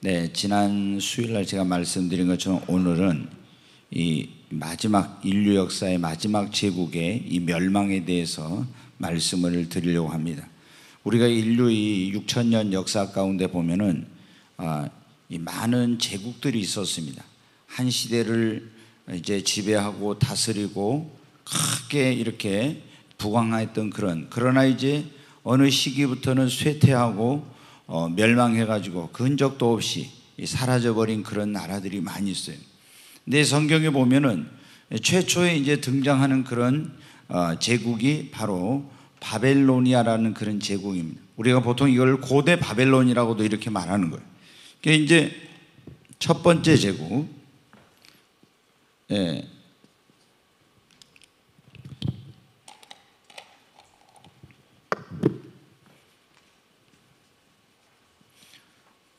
네, 지난 수요일날 제가 말씀드린 것처럼 오늘은 이 마지막 인류 역사의 마지막 제국의 이 멸망에 대해서 말씀을 드리려고 합니다. 우리가 인류의 6,000년 역사 가운데 보면은 이 많은 제국들이 있었습니다. 한 시대를 이제 지배하고 다스리고 크게 이렇게 부강했던 그러나 이제 어느 시기부터는 쇠퇴하고 멸망해가지고 흔적도 없이 사라져버린 그런 나라들이 많이 있어요. 근데 성경에 보면은 최초에 이제 등장하는 그런 제국이 바로 바벨로니아라는 그런 제국입니다. 우리가 보통 이걸 고대 바벨론이라고도 이렇게 말하는 거예요. 그게 이제 첫 번째 제국, 예,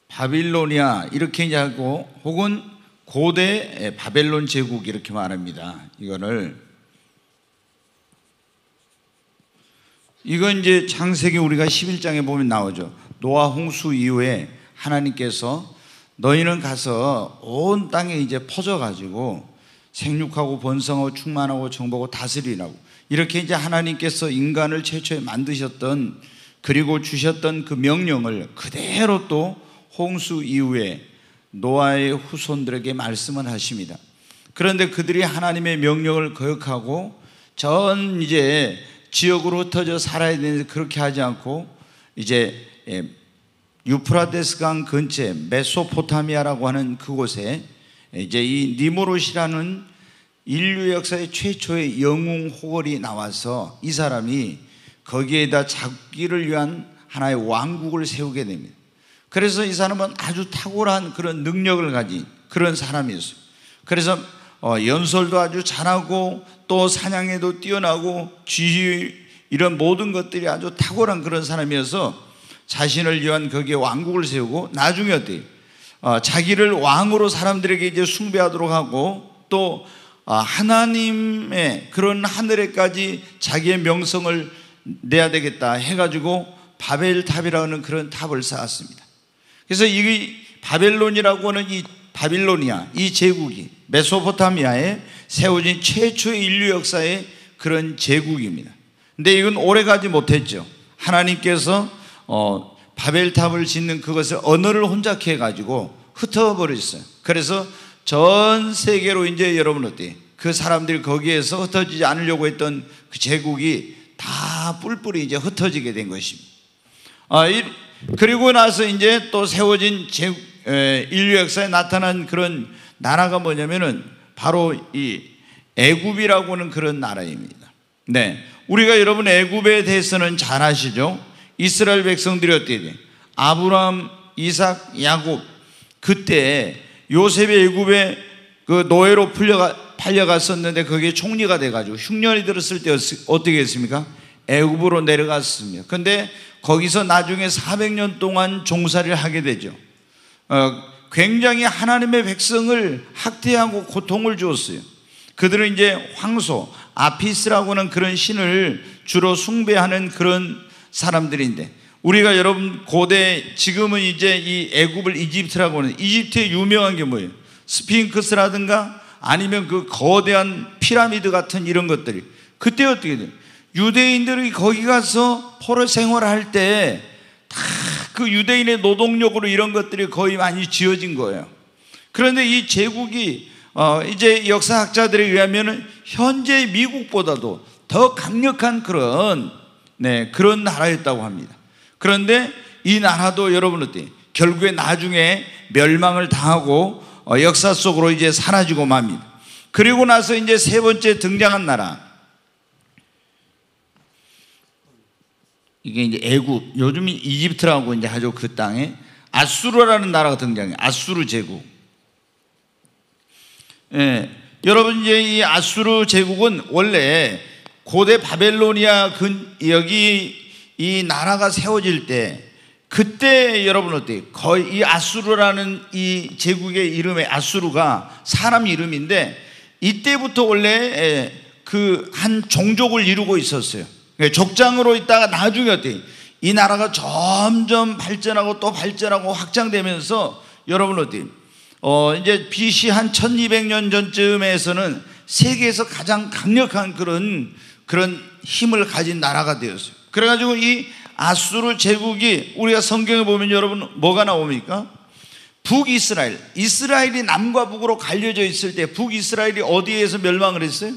바빌로니아 이렇게 이제 하고, 혹은 고대 바벨론 제국 이렇게 말합니다. 이건 이제 창세기 우리가 11장에 보면 나오죠. 노아 홍수 이후에 하나님께서 너희는 가서 온 땅에 이제 퍼져가지고 생육하고 번성하고 충만하고 정복하고 다스리라고, 이렇게 이제 하나님께서 인간을 최초에 만드셨던, 그리고 주셨던 그 명령을 그대로 또 홍수 이후에 노아의 후손들에게 말씀을 하십니다. 그런데 그들이 하나님의 명령을 거역하고 전 이제 지역으로 흩어져 살아야 되는데 그렇게 하지 않고 이제 유프라데스강 근처에 메소포타미아라고 하는 그곳에 이제 이 니모롯이라는 인류 역사의 최초의 영웅 호걸이 나와서 이 사람이 거기에다 자기를 위한 하나의 왕국을 세우게 됩니다. 그래서 이 사람은 아주 탁월한 그런 능력을 가진 그런 사람이었어요. 그래서 연설도 아주 잘하고 또 사냥에도 뛰어나고 지휘 이런 모든 것들이 아주 탁월한 그런 사람이어서 자신을 위한 거기에 왕국을 세우고, 나중에 자기를 왕으로 사람들에게 이제 숭배하도록 하고, 또 하나님의 그런 하늘에까지 자기의 명성을 내야 되겠다 해가지고 바벨탑이라는 그런 탑을 쌓았습니다. 그래서 이 바벨론이라고 하는 이 바빌로니아, 이 제국이 메소포타미아에 세워진 최초의 인류 역사의 그런 제국입니다. 근데 이건 오래가지 못했죠. 하나님께서 바벨탑을 짓는 그것을 언어를 혼잡케 해가지고 흩어버렸어요. 그래서 전 세계로 이제 여러분 그 사람들이 거기에서 흩어지지 않으려고 했던 그 제국이 다 뿔뿔이 이제 흩어지게 된 것입니다. 그리고 나서 이제 또 세워진 인류 역사에 나타난 그런 나라가 뭐냐면은 바로 이 애굽이라고 하는 그런 나라입니다. 네, 우리가 여러분 애굽에 대해서는 잘 아시죠? 이스라엘 백성들이 어떻게 돼? 아브라함, 이삭, 야곱, 그때 요셉이 애굽에 그 노예로 팔려갔었는데 거기에 총리가 돼가지고 흉년이 들었을 때 어떻게 했습니까? 애굽으로 내려갔습니다. 그런데 거기서 나중에 400년 동안 종살이를 하게 되죠. 굉장히 하나님의 백성을 학대하고 고통을 주었어요. 그들은 이제 황소, 아피스라고 하는 그런 신을 주로 숭배하는 그런 사람들인데, 우리가 여러분 고대, 지금은 이제 이 애굽을 이집트라고 하는, 이집트의 유명한 게 뭐예요? 스핑크스라든가 아니면 그 거대한 피라미드 같은 이런 것들이, 그때 어떻게 돼요? 유대인들이 거기 가서 포로 생활할 때 다 그 유대인의 노동력으로 이런 것들이 거의 많이 지어진 거예요. 그런데 이 제국이 이제 역사학자들에 의하면 현재 미국보다도 더 강력한 그런, 네, 그런 나라였다고 합니다. 그런데 이 나라도 여러분 결국에 나중에 멸망을 당하고 역사 속으로 이제 사라지고 맙니다. 그리고 나서 이제 세 번째 등장한 나라, 이게 이제 애굽, 요즘 이집트라고 이제 하죠. 그 땅에 앗수르라는 나라가 등장해요. 앗수르 제국. 예, 여러분 이제 이 앗수르 제국은 원래 고대 바벨로니아 여기 이 나라가 세워질 때, 그때 여러분 거의 이 앗수르라는 이 제국의 이름의 앗수르가 사람 이름인데, 이때부터 원래 그 한 종족을 이루고 있었어요. 족장으로 있다가 나중에 이 나라가 점점 발전하고 또 발전하고 확장되면서 여러분 어디? 이제 BC 한 1200년 전쯤에서는 세계에서 가장 강력한 그런 힘을 가진 나라가 되었어요. 그래가지고 이 앗수르 제국이, 우리가 성경에 보면 여러분 뭐가 나옵니까? 북이스라엘, 이스라엘이 남과 북으로 갈려져 있을 때 북이스라엘이 어디에서 멸망을 했어요?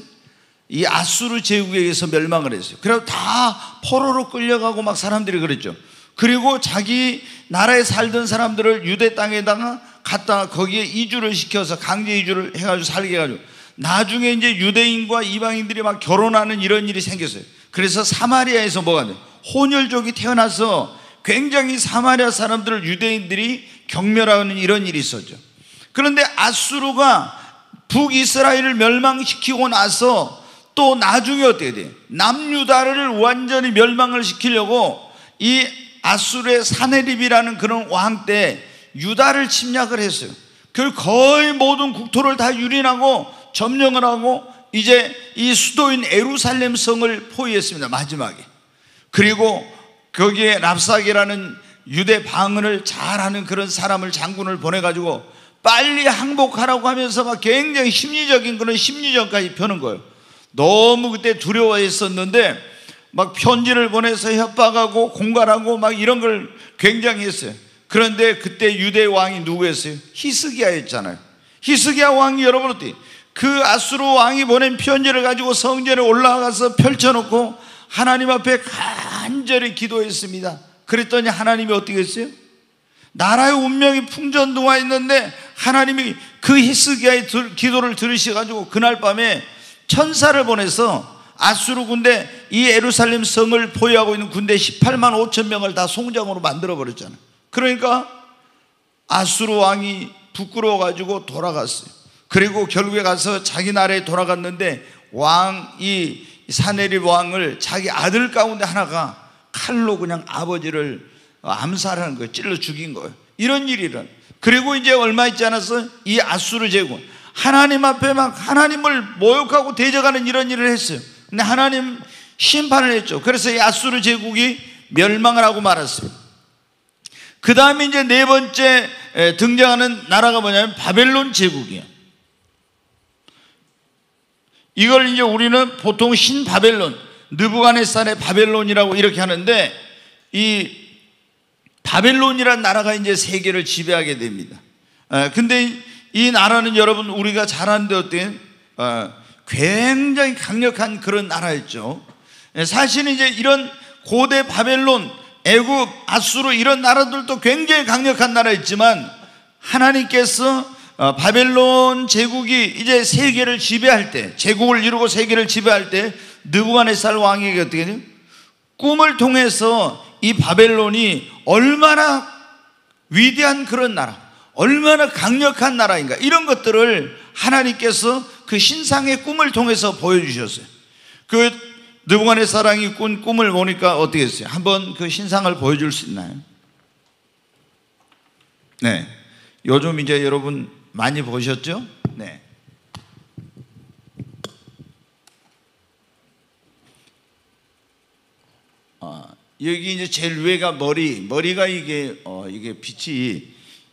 이 앗수르 제국에 의해서 멸망을 했어요. 그래서 다 포로로 끌려가고 막 사람들이 그랬죠. 그리고 자기 나라에 살던 사람들을 유대 땅에다가 갔다가 거기에 이주를 시켜서 강제 이주를 해가지고 살게 해가지고 나중에 이제 유대인과 이방인들이 막 결혼하는 이런 일이 생겼어요. 그래서 사마리아에서 뭐가 돼요? 혼혈족이 태어나서 굉장히 사마리아 사람들을 유대인들이 경멸하는 이런 일이 있었죠. 그런데 앗수르가 북이스라엘을 멸망시키고 나서 또 나중에 어떻게 돼요? 남유다를 완전히 멸망을 시키려고 이 앗수르의 사네립이라는 그런 왕 때 유다를 침략을 했어요. 결국 거의 모든 국토를 다 유린하고 점령을 하고 이제 이 수도인 예루살렘 성을 포위했습니다, 마지막에. 그리고 거기에 랍사게라는 유대 방언을 잘하는 그런 사람을, 장군을 보내가지고 빨리 항복하라고 하면서 막 굉장히 심리적인 그런 심리전까지 펴는 거예요. 너무 그때 두려워했었는데 막 편지를 보내서 협박하고 공갈하고 막 이런 걸 굉장히 했어요. 그런데 그때 유대 왕이 누구였어요? 히스기야였잖아요. 히스기야 왕이 여러분 어때? 그 앗수르 왕이 보낸 편지를 가지고 성전에 올라가서 펼쳐놓고 하나님 앞에 간절히 기도했습니다. 그랬더니 하나님이 어떻게 했어요? 나라의 운명이 풍전등화 있는데 하나님이 그 히스기야의 기도를 들으셔가지고 그날 밤에 천사를 보내서 앗수르 군대, 이 예루살렘 성을 보유하고 있는 군대 18만 5천 명을 다 송장으로 만들어버렸잖아요. 그러니까 앗수르 왕이 부끄러워가지고 돌아갔어요. 그리고 결국에 가서 자기 나라에 돌아갔는데 왕이 사네립 왕을 자기 아들 가운데 하나가 칼로 그냥 아버지를 암살하는 거예요. 찔러 죽인 거예요. 이런 일이란. 그리고 이제 얼마 있지 않아서 이 앗수르 제국, 하나님 앞에 막 하나님을 모욕하고 대적하는 이런 일을 했어요. 근데 하나님 심판을 했죠. 그래서 이 앗수르 제국이 멸망을 하고 말았어요. 그 다음에 이제 네 번째 등장하는 나라가 뭐냐면 바벨론 제국이에요. 이걸 이제 우리는 보통 신바벨론, 느부갓네살의 바벨론이라고 이렇게 하는데, 이 바벨론이란 나라가 이제 세계를 지배하게 됩니다. 근데 이 나라는 여러분 우리가 잘 아는데 어때요? 굉장히 강력한 그런 나라였죠. 사실 이제 이런 고대 바벨론, 애굽, 앗수르 이런 나라들도 굉장히 강력한 나라였지만 하나님께서 바벨론 제국이 이제 세계를 지배할 때, 제국을 이루고 세계를 지배할 때 느부갓네살 왕에게 어떻게 돼요? 꿈을 통해서 이 바벨론이 얼마나 위대한 그런 나라, 얼마나 강력한 나라인가, 이런 것들을 하나님께서 그 신상의 꿈을 통해서 보여주셨어요. 그 느부갓네살 왕이 꾼 꿈을 보니까 어떻게 했어요? 한번 그 신상을 보여줄 수 있나요? 네, 요즘 이제 여러분 많이 보셨죠? 네. 여기 이제 제일 위에가 머리가 이게 이게 빛이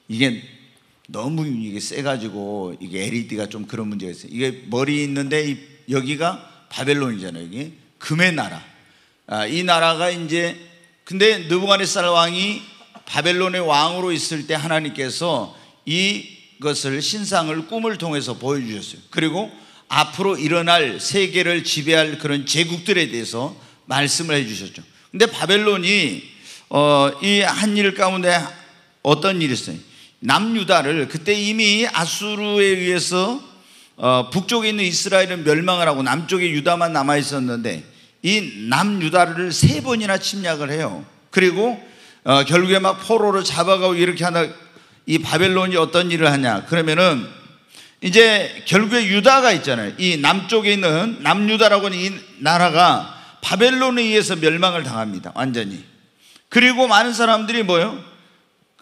이게 너무 이게 세가지고 이게 LED가 좀 그런 문제가 있어요. 이게 머리 있는데 여기가 바벨론이잖아요. 여기 금의 나라. 이 나라가 이제, 근데 느부갓네살 왕이 바벨론의 왕으로 있을 때 하나님께서 이것을, 신상을 꿈을 통해서 보여주셨어요. 그리고 앞으로 일어날 세계를 지배할 그런 제국들에 대해서 말씀을 해주셨죠. 근데 바벨론이 이 한 일 가운데 어떤 일이 있어요? 남유다를, 그때 이미 앗수르에 의해서 북쪽에 있는 이스라엘은 멸망을 하고 남쪽에 유다만 남아 있었는데 이 남유다를 세 번이나 침략을 해요. 그리고 결국에 막 포로로 잡아가고 이렇게 하나, 이 바벨론이 어떤 일을 하냐 그러면은 이제 결국에 유다가 있잖아요. 이 남쪽에 있는 남유다라고 하는 이 나라가 바벨론에 의해서 멸망을 당합니다, 완전히. 그리고 많은 사람들이 뭐예요?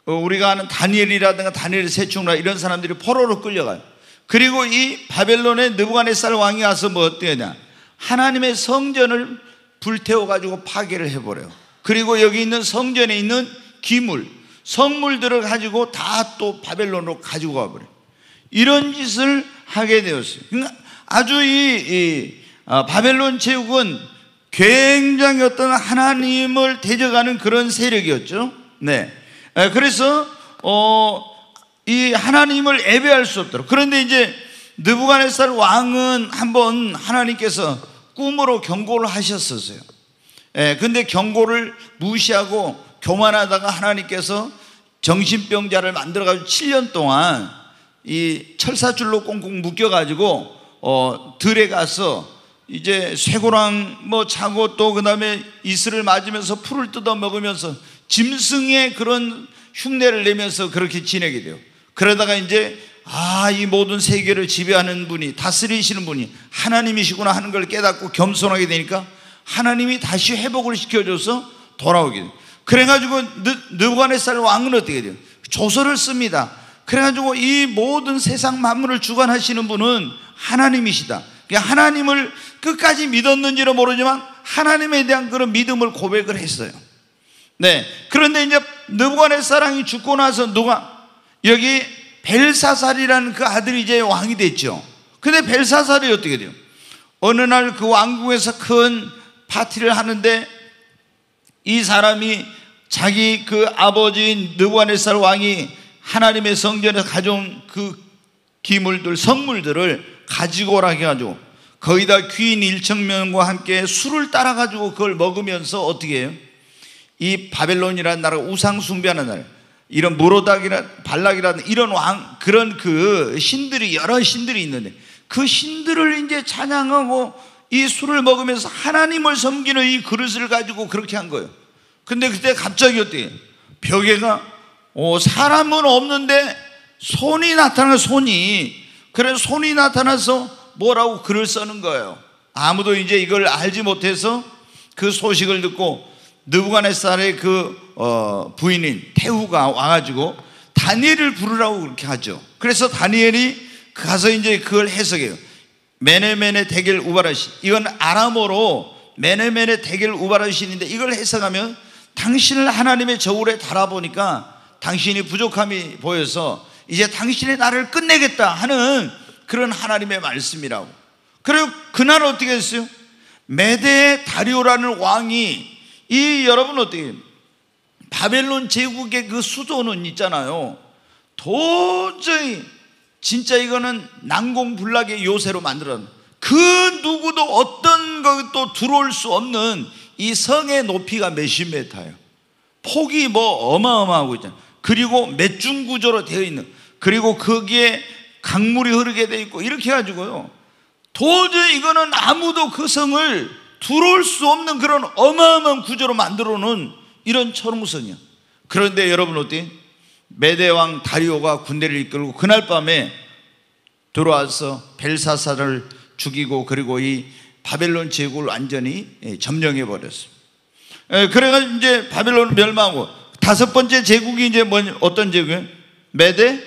우리가 아는 다니엘이라든가 다니엘 세충라 이런 사람들이 포로로 끌려가요. 그리고 이 바벨론의 느부갓네살 왕이 와서 뭐 어떻게 하냐, 하나님의 성전을 불태워가지고 파괴를 해버려요. 그리고 여기 있는 성전에 있는 기물, 성물들을 가지고 다 또 바벨론으로 가지고 가버려요. 이런 짓을 하게 되었어요. 그러니까 아주 바벨론 제국은 굉장히 어떤 하나님을 대적하는 그런 세력이었죠. 네. 그래서 이 하나님을 예배할 수 없도록. 그런데 이제 느부갓네살 왕은 한번 하나님께서 꿈으로 경고를 하셨었어요. 예, 근데 경고를 무시하고 교만하다가 하나님께서 정신병자를 만들어가지고 7년 동안 이 철사줄로 꽁꽁 묶여가지고 들에 가서 이제 쇠고랑 뭐 차고 또 그 다음에 이슬을 맞으면서 풀을 뜯어 먹으면서 짐승의 그런 흉내를 내면서 그렇게 지내게 돼요. 그러다가 이제 이 모든 세계를 지배하는 분이, 다스리시는 분이 하나님이시구나 하는 걸 깨닫고 겸손하게 되니까 하나님이 다시 회복을 시켜줘서 돌아오게 돼요. 그래가지고 느부갓네살 왕은 어떻게 돼요? 조서를 씁니다. 그래가지고 이 모든 세상 만물을 주관하시는 분은 하나님이시다. 그러니까 하나님을 끝까지 믿었는지는 모르지만 하나님에 대한 그런 믿음을 고백을 했어요. 네. 그런데 이제 느부갓네살 왕이 죽고 나서 누가, 여기 벨사살이라는 그 아들이 이제 왕이 됐죠. 근데 벨사살이 어떻게 돼요? 어느 날 그 왕궁에서 큰 파티를 하는데 이 사람이 자기 그 아버지인 느부갓네살 왕이 하나님의 성전에서 가져온 그 기물들, 성물들을 가지고 오라 해가지고 거기다 귀인 1,000명과 함께 술을 따라가지고 그걸 먹으면서 어떻게 해요? 이 바벨론이라는 나라가 우상 숭배하는 나라, 이런 무로닥이나 발락이라는 이런 왕, 그런 그 신들이, 여러 신들이 있는데 그 신들을 이제 찬양하고 이 술을 먹으면서 하나님을 섬기는 이 그릇을 가지고 그렇게 한 거예요. 근데 그때 갑자기 어때요? 벽에가 사람은 없는데 손이 나타나요. 손이. 그래서 손이 나타나서 뭐라고 글을 쓰는 거예요. 아무도 이제 이걸 알지 못해서 그 소식을 듣고 느부갓네살의 그 부인인 태후가 와가지고 다니엘을 부르라고 그렇게 하죠. 그래서 다니엘이 가서 이제 그걸 해석해요. 메네메네 대겔 우바르신, 이건 아람어로 메네메네 대겔 우바르신인데 이걸 해석하면 당신을 하나님의 저울에 달아보니까 당신이 부족함이 보여서 이제 당신의 나를 끝내겠다 하는 그런 하나님의 말씀이라고. 그리고 그날 어떻게 했어요? 메데 다리오라는 왕이, 이 여러분 어떻게 바벨론 제국의 그 수도는 있잖아요, 도저히 진짜 이거는 난공불락의 요새로 만들어놓은, 그 누구도 어떤 것도 들어올 수 없는 이 성의 높이가 몇십 메타예요. 폭이 뭐 어마어마하고 있잖아요. 그리고 맷준 구조로 되어 있는, 그리고 거기에 강물이 흐르게 되어 있고 이렇게 해가지고요, 도저히 이거는 아무도 그 성을 들어올 수 없는 그런 어마어마한 구조로 만들어 놓은 이런 철옹성이야. 그런데 여러분 어때요? 메대왕 다리오가 군대를 이끌고 그날 밤에 들어와서 벨사살을 죽이고 그리고 이 바벨론 제국을 완전히 점령해버렸어요. 그래가지고 이제 바벨론은 멸망하고, 다섯 번째 제국이 이제 어떤 제국이에요? 메데?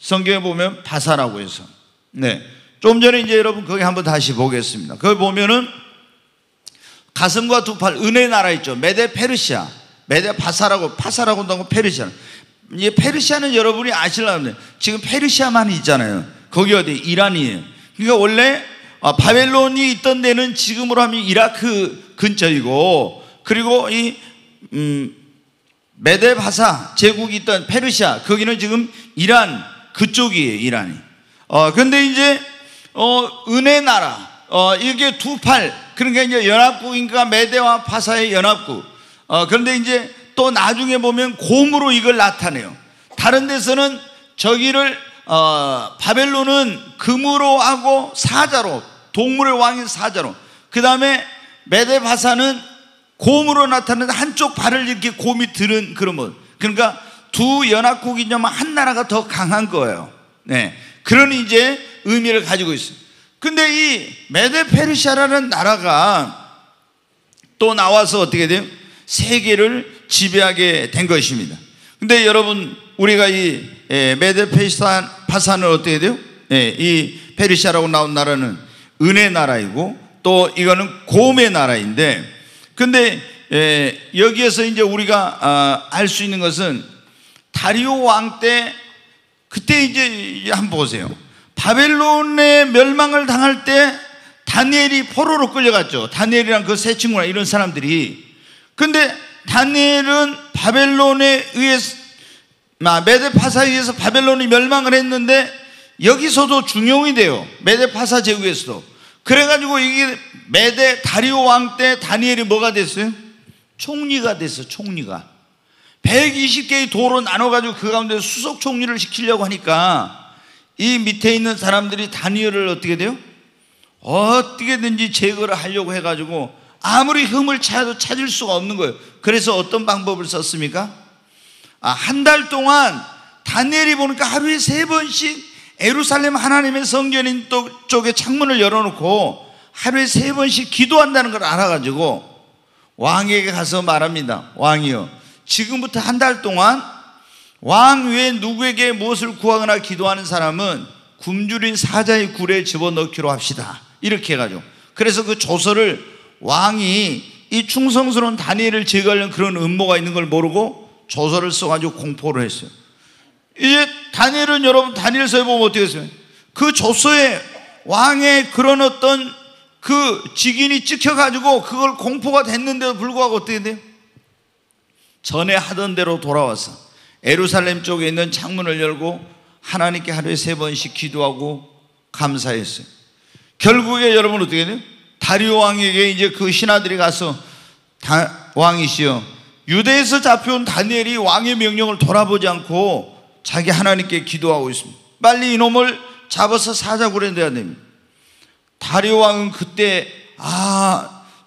성경에 보면 바사라고 해서. 네. 좀 전에 이제 여러분 거기 한번 다시 보겠습니다. 거기 보면은 가슴과 두 팔, 은혜의 나라 있죠. 메데 페르시아. 메데 파사라고 한다고 페르시아. 이 페르시아는 여러분이 아실라는데 지금 페르시아만 있잖아요. 거기 어디? 이란이에요. 그러니까 원래 바벨론이 있던 데는 지금으로 하면 이라크 근처이고, 그리고 이 메데 파사 제국이 있던 페르시아, 거기는 지금 이란 그쪽이에요. 이란이. 근데 이제 은혜 나라, 이게 두 팔, 그러니까 이제 연합국인가, 메데와 파사의 연합국. 그런데 이제 또 나중에 보면 곰으로 이걸 나타내요. 다른 데서는 저기를 바벨론은 금으로 하고 사자로, 동물의 왕인 사자로, 그 다음에 메데바사는 곰으로 나타내는데 한쪽 발을 이렇게 곰이 드는 그런 것. 그러니까 두 연합국이냐면 한 나라가 더 강한 거예요. 네. 그런 이제 의미를 가지고 있어요. 근데 이 메데 페르시아라는 나라가 또 나와서 어떻게 돼요? 세계를 지배하게 된 것입니다. 근데 여러분, 우리가 이 메데 파사는 어떻게 돼요? 이 페르시아라고 나온 나라는 은혜 나라이고 또 이거는 곰의 나라인데, 근데 여기에서 이제 우리가 알 수 있는 것은 다리오 왕 때, 그때 이제 한번 보세요. 바벨론의 멸망을 당할 때 다니엘이 포로로 끌려갔죠. 다니엘이랑 그 세 친구나 이런 사람들이. 근데 다니엘은 바벨론에 의해서, 메데 파사에 의해서 바벨론이 멸망을 했는데 여기서도 중용이 돼요. 메데 파사 제국에서도. 그래가지고 이게 메데 다리오 왕 때 다니엘이 뭐가 됐어요? 총리가 됐어. 총리가 120개의 도로 나눠가지고 그 가운데 수석 총리를 시키려고 하니까 이 밑에 있는 사람들이 다니엘을 어떻게 돼요? 어떻게든지 제거를 하려고 해가지고 아무리 흠을 찾아도 찾을 수가 없는 거예요. 그래서 어떤 방법을 썼습니까? 한 달 동안 다니엘이 보니까 하루에 3번씩 예루살렘 하나님의 성전인 쪽에 창문을 열어놓고 하루에 3번씩 기도한다는 걸 알아가지고 왕에게 가서 말합니다. 왕이여, 지금부터 한 달 동안 왕 외에 누구에게 무엇을 구하거나 기도하는 사람은 굶주린 사자의 굴에 집어넣기로 합시다. 이렇게 해가지고. 그래서 그 조서를 왕이 이 충성스러운 다니엘을 제거하려는 그런 음모가 있는 걸 모르고 조서를 써가지고 공포를 했어요. 이제 다니엘은 여러분 다니엘서에 보면 어떻게 했어요? 그 조서에 왕의 그런 어떤 그 직인이 찍혀가지고 그걸 공포가 됐는데도 불구하고 어떻게 돼요? 전에 하던 대로 돌아와서 예루살렘 쪽에 있는 창문을 열고 하나님께 하루에 3번씩 기도하고 감사했어요. 결국에 여러분 어떻게 돼요? 다리오 왕에게 이제 그 신하들이 가서 왕이시여, 유대에서 잡혀온 다니엘이 왕의 명령을 돌아보지 않고 자기 하나님께 기도하고 있습니다. 빨리 이놈을 잡아서 사자굴에 넣어야 됩니다. 다리오 왕은 그때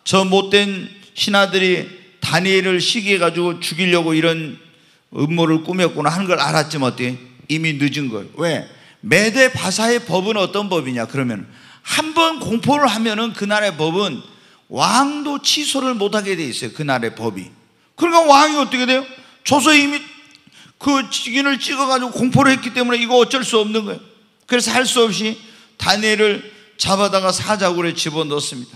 저 못된 신하들이 다니엘을 시기해가지고 죽이려고 이런 음모를 꾸몄구나 하는 걸 알았지만 어때? 이미 늦은 거예요. 왜? 메데 바사의 법은 어떤 법이냐? 그러면 한 번 공포를 하면은 그날의 법은 왕도 취소를 못하게 돼 있어요. 그날의 법이. 그러니까 왕이 어떻게 돼요? 조서 이미 그 직인을 찍어가지고 공포를 했기 때문에 이거 어쩔 수 없는 거예요. 그래서 할 수 없이 다니엘을 잡아다가 사자굴에 집어넣습니다.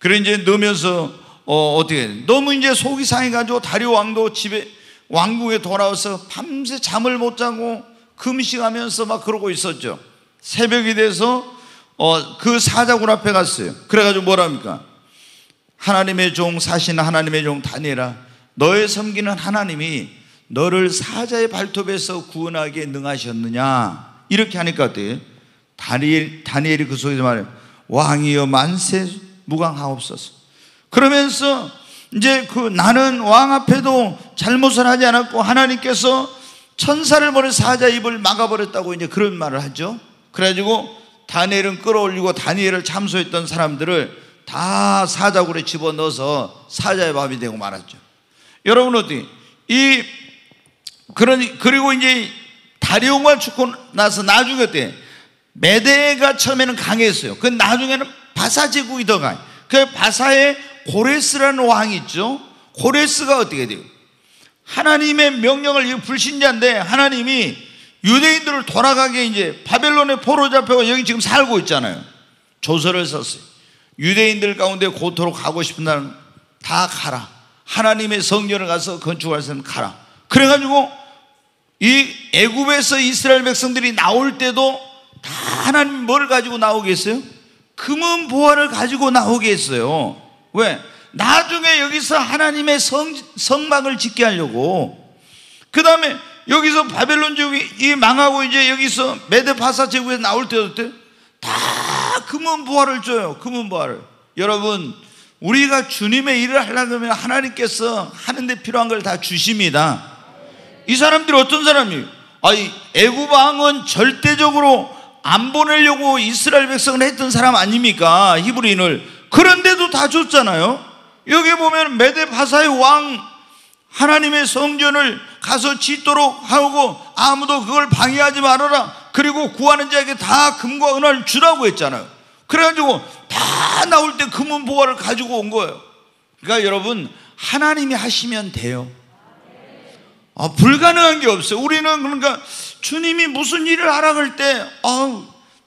그래 이제 넣으면서 어떻게 해요? 너무 이제 속이 상해가지고 다리오 왕도 집에 왕궁에 돌아와서 밤새 잠을 못 자고 금식하면서 막 그러고 있었죠. 새벽이 돼서 그 사자굴 앞에 갔어요. 그래가지고 뭐랍니까? 하나님의 종 사신 하나님의 종 다니엘아, 너의 섬기는 하나님이 너를 사자의 발톱에서 구원하게 능하셨느냐? 이렇게 하니까 어때요? 다니엘이 그 속에서 말해요. 왕이여 만세 무강하옵소서. 그러면서 이제 그 나는 왕 앞에도 잘못을 하지 않았고 하나님께서 천사를 보내 사자 입을 막아버렸다고 이제 그런 말을 하죠. 그래가지고 다니엘은 끌어올리고 다니엘을 참소했던 사람들을 다 사자굴에 집어넣어서 사자의 밥이 되고 말았죠. 여러분 어떻게 그리고 이제 다리오가 죽고 나서 나중에 때 메데가 처음에는 강했어요. 그 나중에는 바사 제국이 더 강해. 그 바사에 고레스라는 왕이 있죠. 고레스가 어떻게 돼요? 하나님의 명령을, 불신자인데 하나님이 유대인들을 돌아가게 이제 바벨론에 포로 잡혀가 여기 지금 살고 있잖아요. 조서를 썼어요. 유대인들 가운데 고토로 가고 싶은 날은 다 가라. 하나님의 성전을 가서 건축할 사람 가라. 그래가지고 이 애굽에서 이스라엘 백성들이 나올 때도 다 하나님이 뭘 가지고 나오게 했어요? 금은 보화를 가지고 나오게 했어요. 왜? 나중에 여기서 하나님의 성막을 짓게 하려고. 그 다음에 여기서 바벨론 제국이 망하고 이제 여기서 메데파사 제국에서 나올 때도 다 금은 보화를 줘요. 금은 보화를. 여러분, 우리가 주님의 일을 하려고 하면 하나님께서 하는 데 필요한 걸 다 주십니다. 이 사람들이 어떤 사람이에요? 애굽 왕은 절대적으로 안 보내려고 이스라엘 백성을 했던 사람 아닙니까? 히브리인을. 그런데도 다 줬잖아요. 여기 보면 메데바사의 왕 하나님의 성전을 가서 짓도록 하고 아무도 그걸 방해하지 말아라, 그리고 구하는 자에게 다 금과 은화를 주라고 했잖아요. 그래가지고 다 나올 때 금은 보화를 가지고 온 거예요. 그러니까 여러분, 하나님이 하시면 돼요. 불가능한 게 없어요. 우리는 그러니까 주님이 무슨 일을 하라고 할 때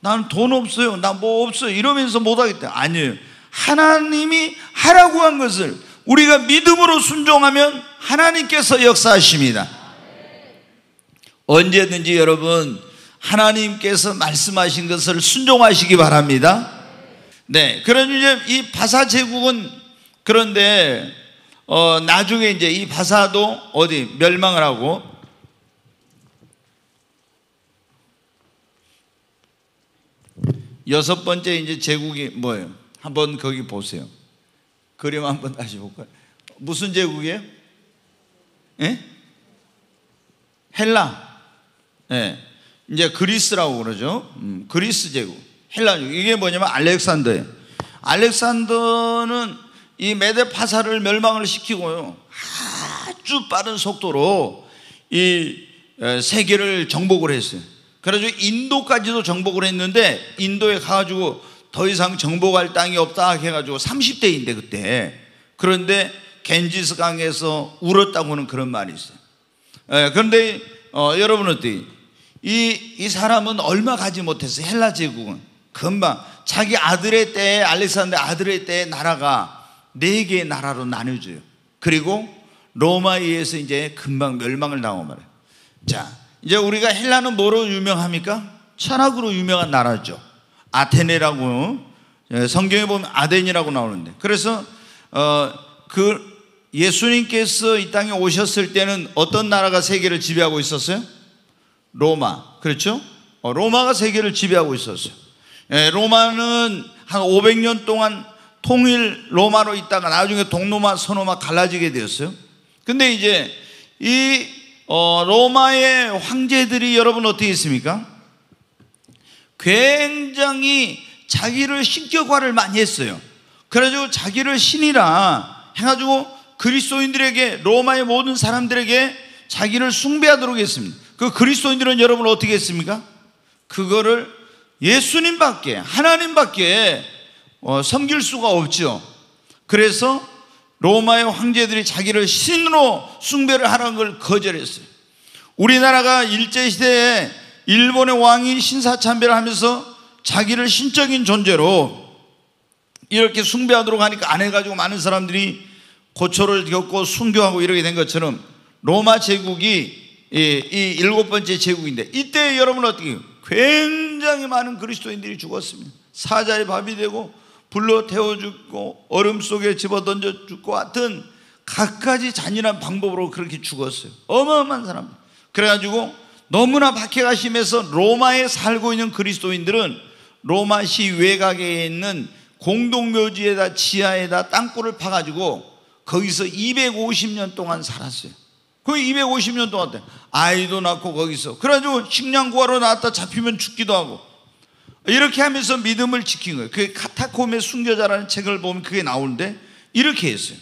나는 돈 없어요, 나 뭐 없어요 이러면서 못하겠다. 아니에요. 하나님이 하라고 한 것을 우리가 믿음으로 순종하면 하나님께서 역사하십니다. 언제든지 여러분 하나님께서 말씀하신 것을 순종하시기 바랍니다. 네, 그런 이제 이 바사 제국은 그런데 나중에 이제 이 바사도 어디 멸망을 하고 여섯 번째 이제 제국이 뭐예요? 한번 거기 보세요. 그림 한번 다시 볼까요? 무슨 제국이에요? 예? 헬라. 예. 이제 그리스라고 그러죠. 그리스 제국. 헬라 제국. 이게 뭐냐면 알렉산더예요. 알렉산더는 이 메데 파사를 멸망을 시키고요. 아주 빠른 속도로 이 세계를 정복을 했어요. 그래가지고 인도까지도 정복을 했는데 인도에 가가지고 더 이상 정복할 땅이 없다 해가지고 30대인데 그때. 그런데 갠지스강에서 울었다고는 그런 말이 있어요. 예, 그런데 여러분 어때요? 이 사람은 얼마 가지 못했어요. 헬라 제국은 금방 자기 아들의 때에 알렉산더 아들의 때에 나라가 4개의 나라로 나눠줘요. 그리고 로마에 의해서 이제 금방 멸망을 당하고 말아요. 자, 이제 우리가 헬라는 뭐로 유명합니까? 철학으로 유명한 나라죠. 아테네라고 성경에 보면 아덴이라고 나오는데, 그래서 그 예수님께서 이 땅에 오셨을 때는 어떤 나라가 세계를 지배하고 있었어요? 로마. 그렇죠? 로마가 세계를 지배하고 있었어요. 예, 로마는 한 500년 동안 통일 로마로 있다가 나중에 동로마 서로마 갈라지게 되었어요. 근데 이제 이 로마의 황제들이 여러분 어떻게 했습니까? 굉장히 자기를 신격화를 많이 했어요. 그래가지고 자기를 신이라 해가지고 그리스도인들에게 로마의 모든 사람들에게 자기를 숭배하도록 했습니다. 그 그리스도인들은 여러분 어떻게 했습니까? 그거를 예수님밖에 하나님밖에 섬길 수가 없죠. 그래서 로마의 황제들이 자기를 신으로 숭배를 하라는 걸 거절했어요. 우리나라가 일제시대에 일본의 왕이 신사참배를 하면서 자기를 신적인 존재로 이렇게 숭배하도록 하니까 안 해가지고 많은 사람들이 고초를 겪고 순교하고 이렇게 된 것처럼 로마 제국이 이 7번째 제국인데, 이때 여러분은 어떻게 해요? 굉장히 많은 그리스도인들이 죽었습니다. 사자의 밥이 되고 불로 태워 죽고 얼음 속에 집어 던져 죽고 하여튼 갖가지 잔인한 방법으로 그렇게 죽었어요. 어마어마한 사람. 그래가지고 너무나 박해가 심해서 로마에 살고 있는 그리스도인들은 로마시 외곽에 있는 공동묘지에다 지하에다 땅굴을 파가지고 거기서 250년 동안 살았어요. 거의 250년 동안 돼. 아이도 낳고 거기서. 그래가지고 식량 구하러 나왔다 잡히면 죽기도 하고. 이렇게 하면서 믿음을 지킨 거예요. 그 카타콤의 순교자라는 책을 보면 그게 나오는데 이렇게 했어요.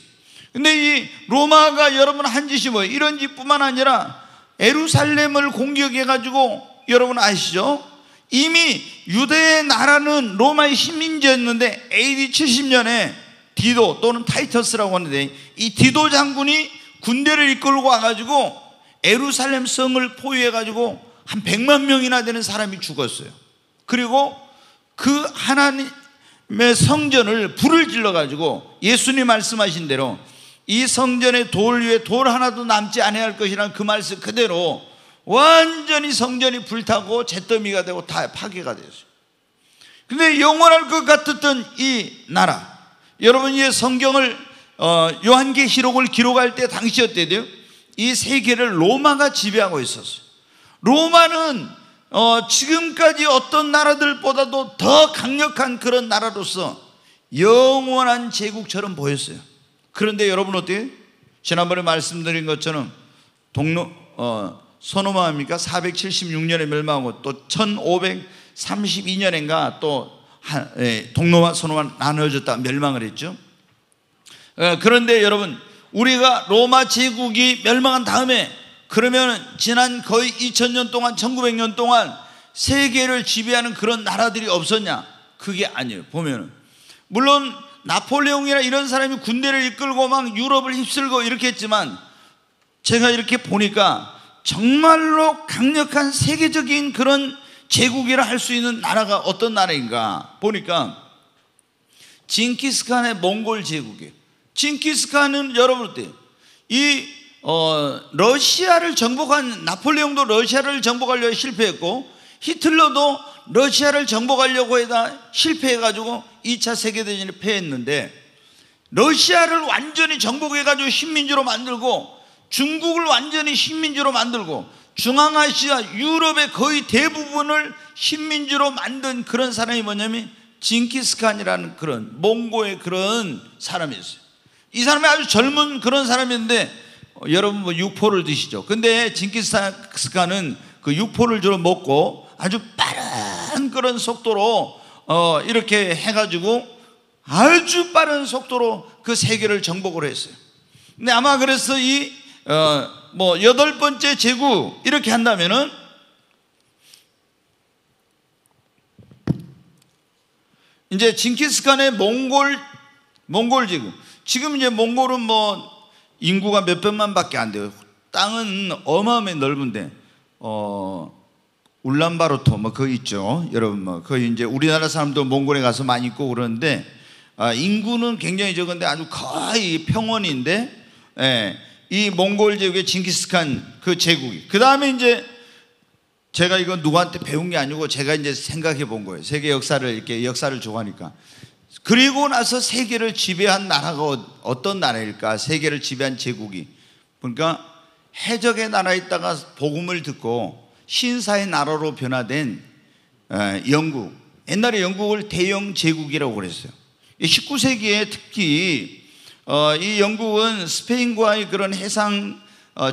근데 이 로마가 여러분 한 짓이 뭐예요? 이런 짓뿐만 아니라 예루살렘을 공격해가지고 여러분 아시죠? 이미 유대의 나라는 로마의 식민지였는데 AD 70년에 디도 또는 타이터스라고 하는데 이 디도 장군이 군대를 이끌고 와가지고 예루살렘 성을 포위해가지고 한 100만 명이나 되는 사람이 죽었어요. 그리고 그 하나님의 성전을 불을 질러가지고 예수님 말씀하신 대로 이 성전의 돌 위에 돌 하나도 남지 않아야 할 것이라는 그 말씀 그대로 완전히 성전이 불타고 잿더미가 되고 다 파괴가 되었어요. 근데 영원할 것 같았던 이 나라. 여러분 이 성경을 요한계시록을 기록할 때 당시 어때요? 이 세계를 로마가 지배하고 있었어요. 로마는 지금까지 어떤 나라들보다도 더 강력한 그런 나라로서 영원한 제국처럼 보였어요. 그런데 여러분 어때요? 지난번에 말씀드린 것처럼 동로 소노마입니까? 476년에 멸망하고 또 1532년인가 또 동로와 소노마 나눠졌다 멸망을 했죠. 그런데 여러분 우리가 로마 제국이 멸망한 다음에 그러면 지난 거의 2000년 동안 1900년 동안 세계를 지배하는 그런 나라들이 없었냐? 그게 아니에요. 보면은 물론 나폴레옹이나 이런 사람이 군대를 이끌고 막 유럽을 휩쓸고 이렇게 했지만 제가 이렇게 보니까 정말로 강력한 세계적인 그런 제국이라 할 수 있는 나라가 어떤 나라인가 보니까 징키스칸의 몽골 제국이에요. 징키스칸은 여러분 어때요? 이 러시아를 정복한 나폴레옹도 러시아를 정복하려고 실패했고, 히틀러도 러시아를 정복하려고 하다 실패해가지고 2차 세계대전에 패했는데, 러시아를 완전히 정복해가지고 식민지로 만들고, 중국을 완전히 식민지로 만들고, 중앙아시아 유럽의 거의 대부분을 식민지로 만든 그런 사람이 뭐냐면 징키스칸이라는 그런 몽고의 그런 사람이었어요. 이 사람이 아주 젊은 그런 사람인데, 여러분 뭐 육포를 드시죠. 근데 징키스칸은 그 육포를 주로 먹고 아주 빠른 그런 속도로 이렇게 해가지고 아주 빠른 속도로 그 세계를 정복을 했어요. 근데 아마 그래서 이 뭐 8번째 제국 이렇게 한다면은 이제 징키스칸의 몽골 제국. 지금 이제 몽골은 뭐 인구가 몇 백만밖에 안 돼요. 땅은 어마어마히 넓은데 울란바토르 뭐 거기 있죠. 여러분 뭐 거의 이제 우리나라 사람도 몽골에 가서 많이 있고 그러는데, 인구는 굉장히 적은데 아주 거의 평원인데, 예. 이 몽골 제국의 징키스칸 그 제국이. 그 다음에 이제 제가 이거 누구한테 배운 게 아니고 제가 이제 생각해 본 거예요. 세계 역사를 이렇게 역사를 좋아하니까. 그리고 나서 세계를 지배한 나라가 어떤 나라일까? 세계를 지배한 제국이. 그러니까 해적의 나라에 있다가 복음을 듣고 신사의 나라로 변화된 영국. 옛날에 영국을 대영제국이라고 그랬어요. 19세기에 특히 이 영국은 스페인과의 그런 해상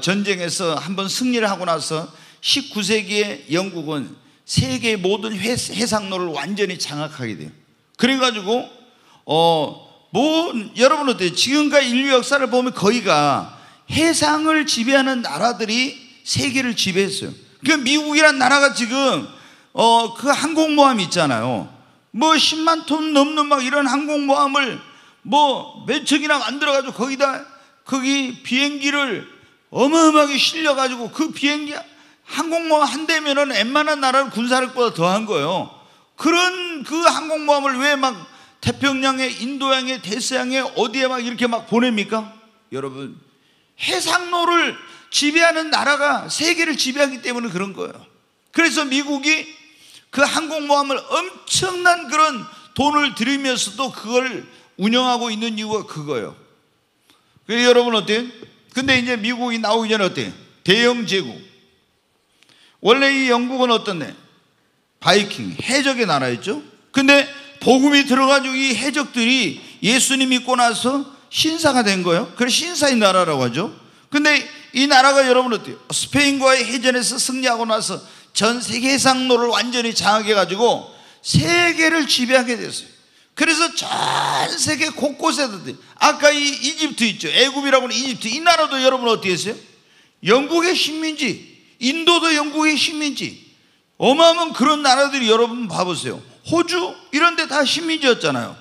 전쟁에서 한번 승리를 하고 나서 19세기에 영국은 세계의 모든 해상로를 완전히 장악하게 돼요. 그래가지고 뭐 여러분 어때요? 지금까지 인류 역사를 보면 거의가 해상을 지배하는 나라들이 세계를 지배했어요. 그러니까 미국이란 나라가 지금 그 항공모함 있잖아요. 뭐 10만 톤 넘는 막 이런 항공모함을 뭐 몇 척이나 만들어가지고 거기 비행기를 어마어마하게 실려가지고 그 비행기 항공모함 한 대면은 웬만한 나라는 군사력보다 더한 거예요. 그런 그 항공모함을 왜 막 태평양에, 인도양에, 대서양에 어디에 막 이렇게 막 보냅니까? 여러분, 해상로를 지배하는 나라가 세계를 지배하기 때문에 그런 거예요. 그래서 미국이 그 항공모함을 엄청난 그런 돈을 들이면서도 그걸 운영하고 있는 이유가 그거예요. 그래서 여러분 어때요? 근데 이제 미국이 나오기 전에 어때요? 대영제국. 원래 이 영국은 어떤데? 바이킹, 해적의 나라였죠. 근데 복음이 들어가지고 이 해적들이 예수님 믿고 나서 신사가 된 거예요. 그래서 신사의 나라라고 하죠. 근데 이 나라가 여러분 어때요? 스페인과의 해전에서 승리하고 나서 전 세계 해상로를 완전히 장악해가지고 세계를 지배하게 됐어요. 그래서 전 세계 곳곳에도 아까 이 이집트 있죠. 애굽이라고 하는 이집트, 이 나라도 여러분 어떻게 했어요? 영국의 식민지. 인도도 영국의 식민지. 어마어마한 그런 나라들이 여러분 봐보세요. 호주 이런 데 다 식민지였잖아요.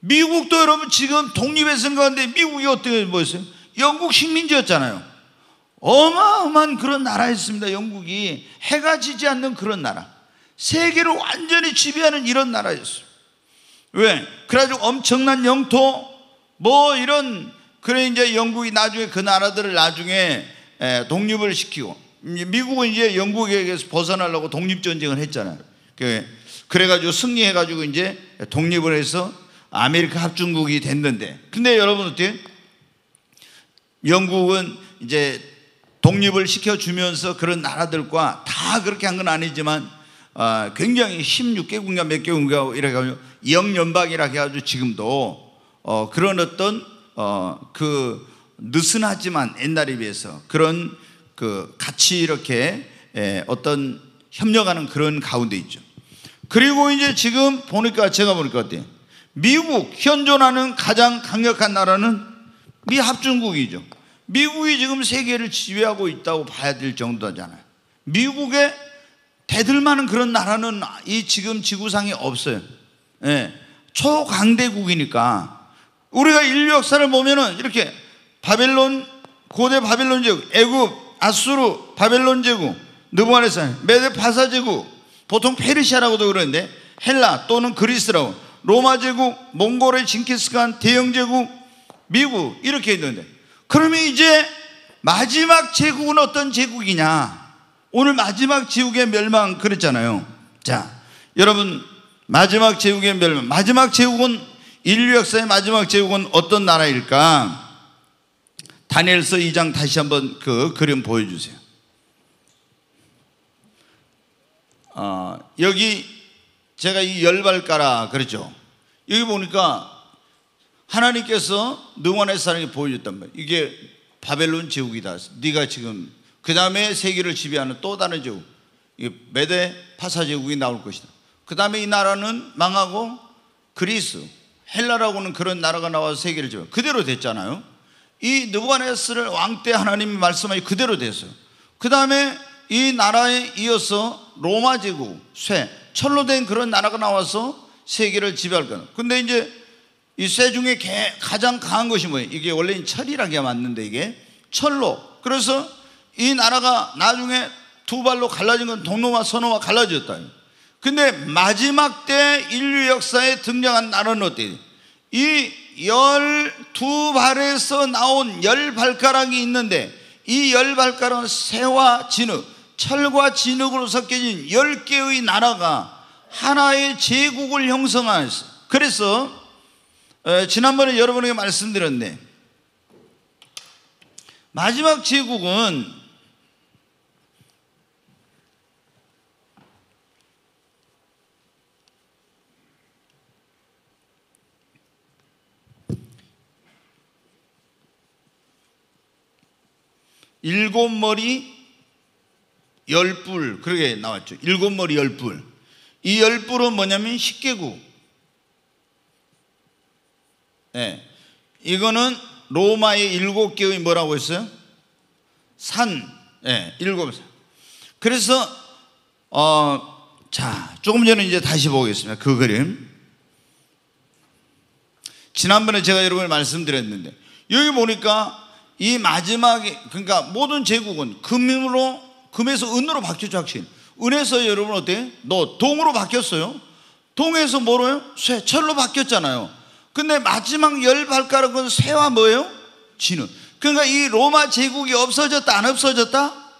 미국도 여러분 지금 독립해선 건데 미국이 어떻게 보였어요? 영국 식민지였잖아요. 어마어마한 그런 나라였습니다. 영국이 해가 지지 않는 그런 나라, 세계를 완전히 지배하는 이런 나라였어요. 왜? 그래가지고 엄청난 영토, 뭐 이런, 그래 이제 영국이 나중에 그 나라들을 나중에 독립을 시키고, 미국은 이제 영국에게서 벗어나려고 독립전쟁을 했잖아요. 그래가지고 승리해가지고 이제 독립을 해서 아메리카 합중국이 됐는데, 근데 여러분 어때요? 영국은 이제 독립을 시켜주면서 그런 나라들과 다 그렇게 한 건 아니지만, 굉장히 16개국인가 몇 개국인가 이래가지고 영연방이라고 해가지고 지금도 그런 어떤 그 느슨하지만 옛날에 비해서 그런 그 같이 이렇게 어떤 협력하는 그런 가운데 있죠. 그리고 이제 지금 보니까 제가 보니까 어때요? 미국 현존하는 가장 강력한 나라는 미합중국이죠. 미국이 지금 세계를 지배하고 있다고 봐야 될 정도잖아요. 미국의 대들만은 그런 나라는 이 지금 지구상에 없어요. 예, 초강대국이니까. 우리가 인류 역사를 보면은 이렇게 바벨론, 고대 바벨론 제국, 애굽, 앗수르, 바벨론 제국, 느부갓네살, 메데 파사 제국, 보통 페르시아라고도 그러는데 헬라 또는 그리스라고, 로마 제국, 몽골의 징키스칸, 대영 제국, 미국 이렇게 있는데, 그러면 이제 마지막 제국은 어떤 제국이냐? 오늘 마지막 제국의 멸망 그랬잖아요. 자, 여러분, 마지막 제국의 멸망, 마지막 제국은, 인류 역사의 마지막 제국은 어떤 나라일까? 다니엘서 2장 다시 한번 그 그림 보여주세요. 여기 제가 이 열발가라 그랬죠. 여기 보니까 하나님께서 능원의 사랑이 보여줬단 말이에요. 이게 바벨론 제국이다. 네가 지금 그 다음에 세계를 지배하는 또 다른 제국, 이 메데 파사 제국이 나올 것이다. 그 다음에 이 나라는 망하고 그리스, 헬라라고는 그런 나라가 나와서 세계를 지배. 그대로 됐잖아요. 이 느부갓네살 왕 때 하나님이 말씀하신 그대로 됐어요. 그 다음에 이 나라에 이어서 로마 제국, 쇠, 철로 된 그런 나라가 나와서 세계를 지배할 거예요. 근데 이제 이 쇠 중에 가장 강한 것이 뭐예요? 이게 원래는 철이라고 해야 맞는데 이게 철로. 그래서 이 나라가 나중에 두 발로 갈라진 건 동로와 서로와 갈라졌다. 근데 마지막 때 인류 역사에 등장한 나라는 어때요? 이 12발에서 나온 10발가락이 있는데, 이 10발가락은 쇠와 진흙, 철과 진흙으로 섞여진 10개의 나라가 하나의 제국을 형성하였어요. 그래서 지난번에 여러분에게 말씀드렸는데, 마지막 제국은 일곱 머리 열 뿔, 그렇게 나왔죠. 일곱 머리 열 뿔. 이 열 뿔은 뭐냐면 10개국. 네. 이거는 로마의 7개의 뭐라고 했어요? 산. 네, 7산. 그래서, 자, 조금 전에 이제 다시 보겠습니다. 그 그림. 지난번에 제가 여러분을 말씀드렸는데, 여기 보니까 이 마지막에, 그러니까 모든 제국은 금으로, 금에서 은으로 바뀌었죠, 확실히. 은에서 여러분 어때요? 너 동으로 바뀌었어요. 동에서 뭐로요? 쇠, 철로 바뀌었잖아요. 근데 마지막 10발가락은 쇠와 뭐예요? 진흙. 그러니까 이 로마 제국이 없어졌다, 안 없어졌다?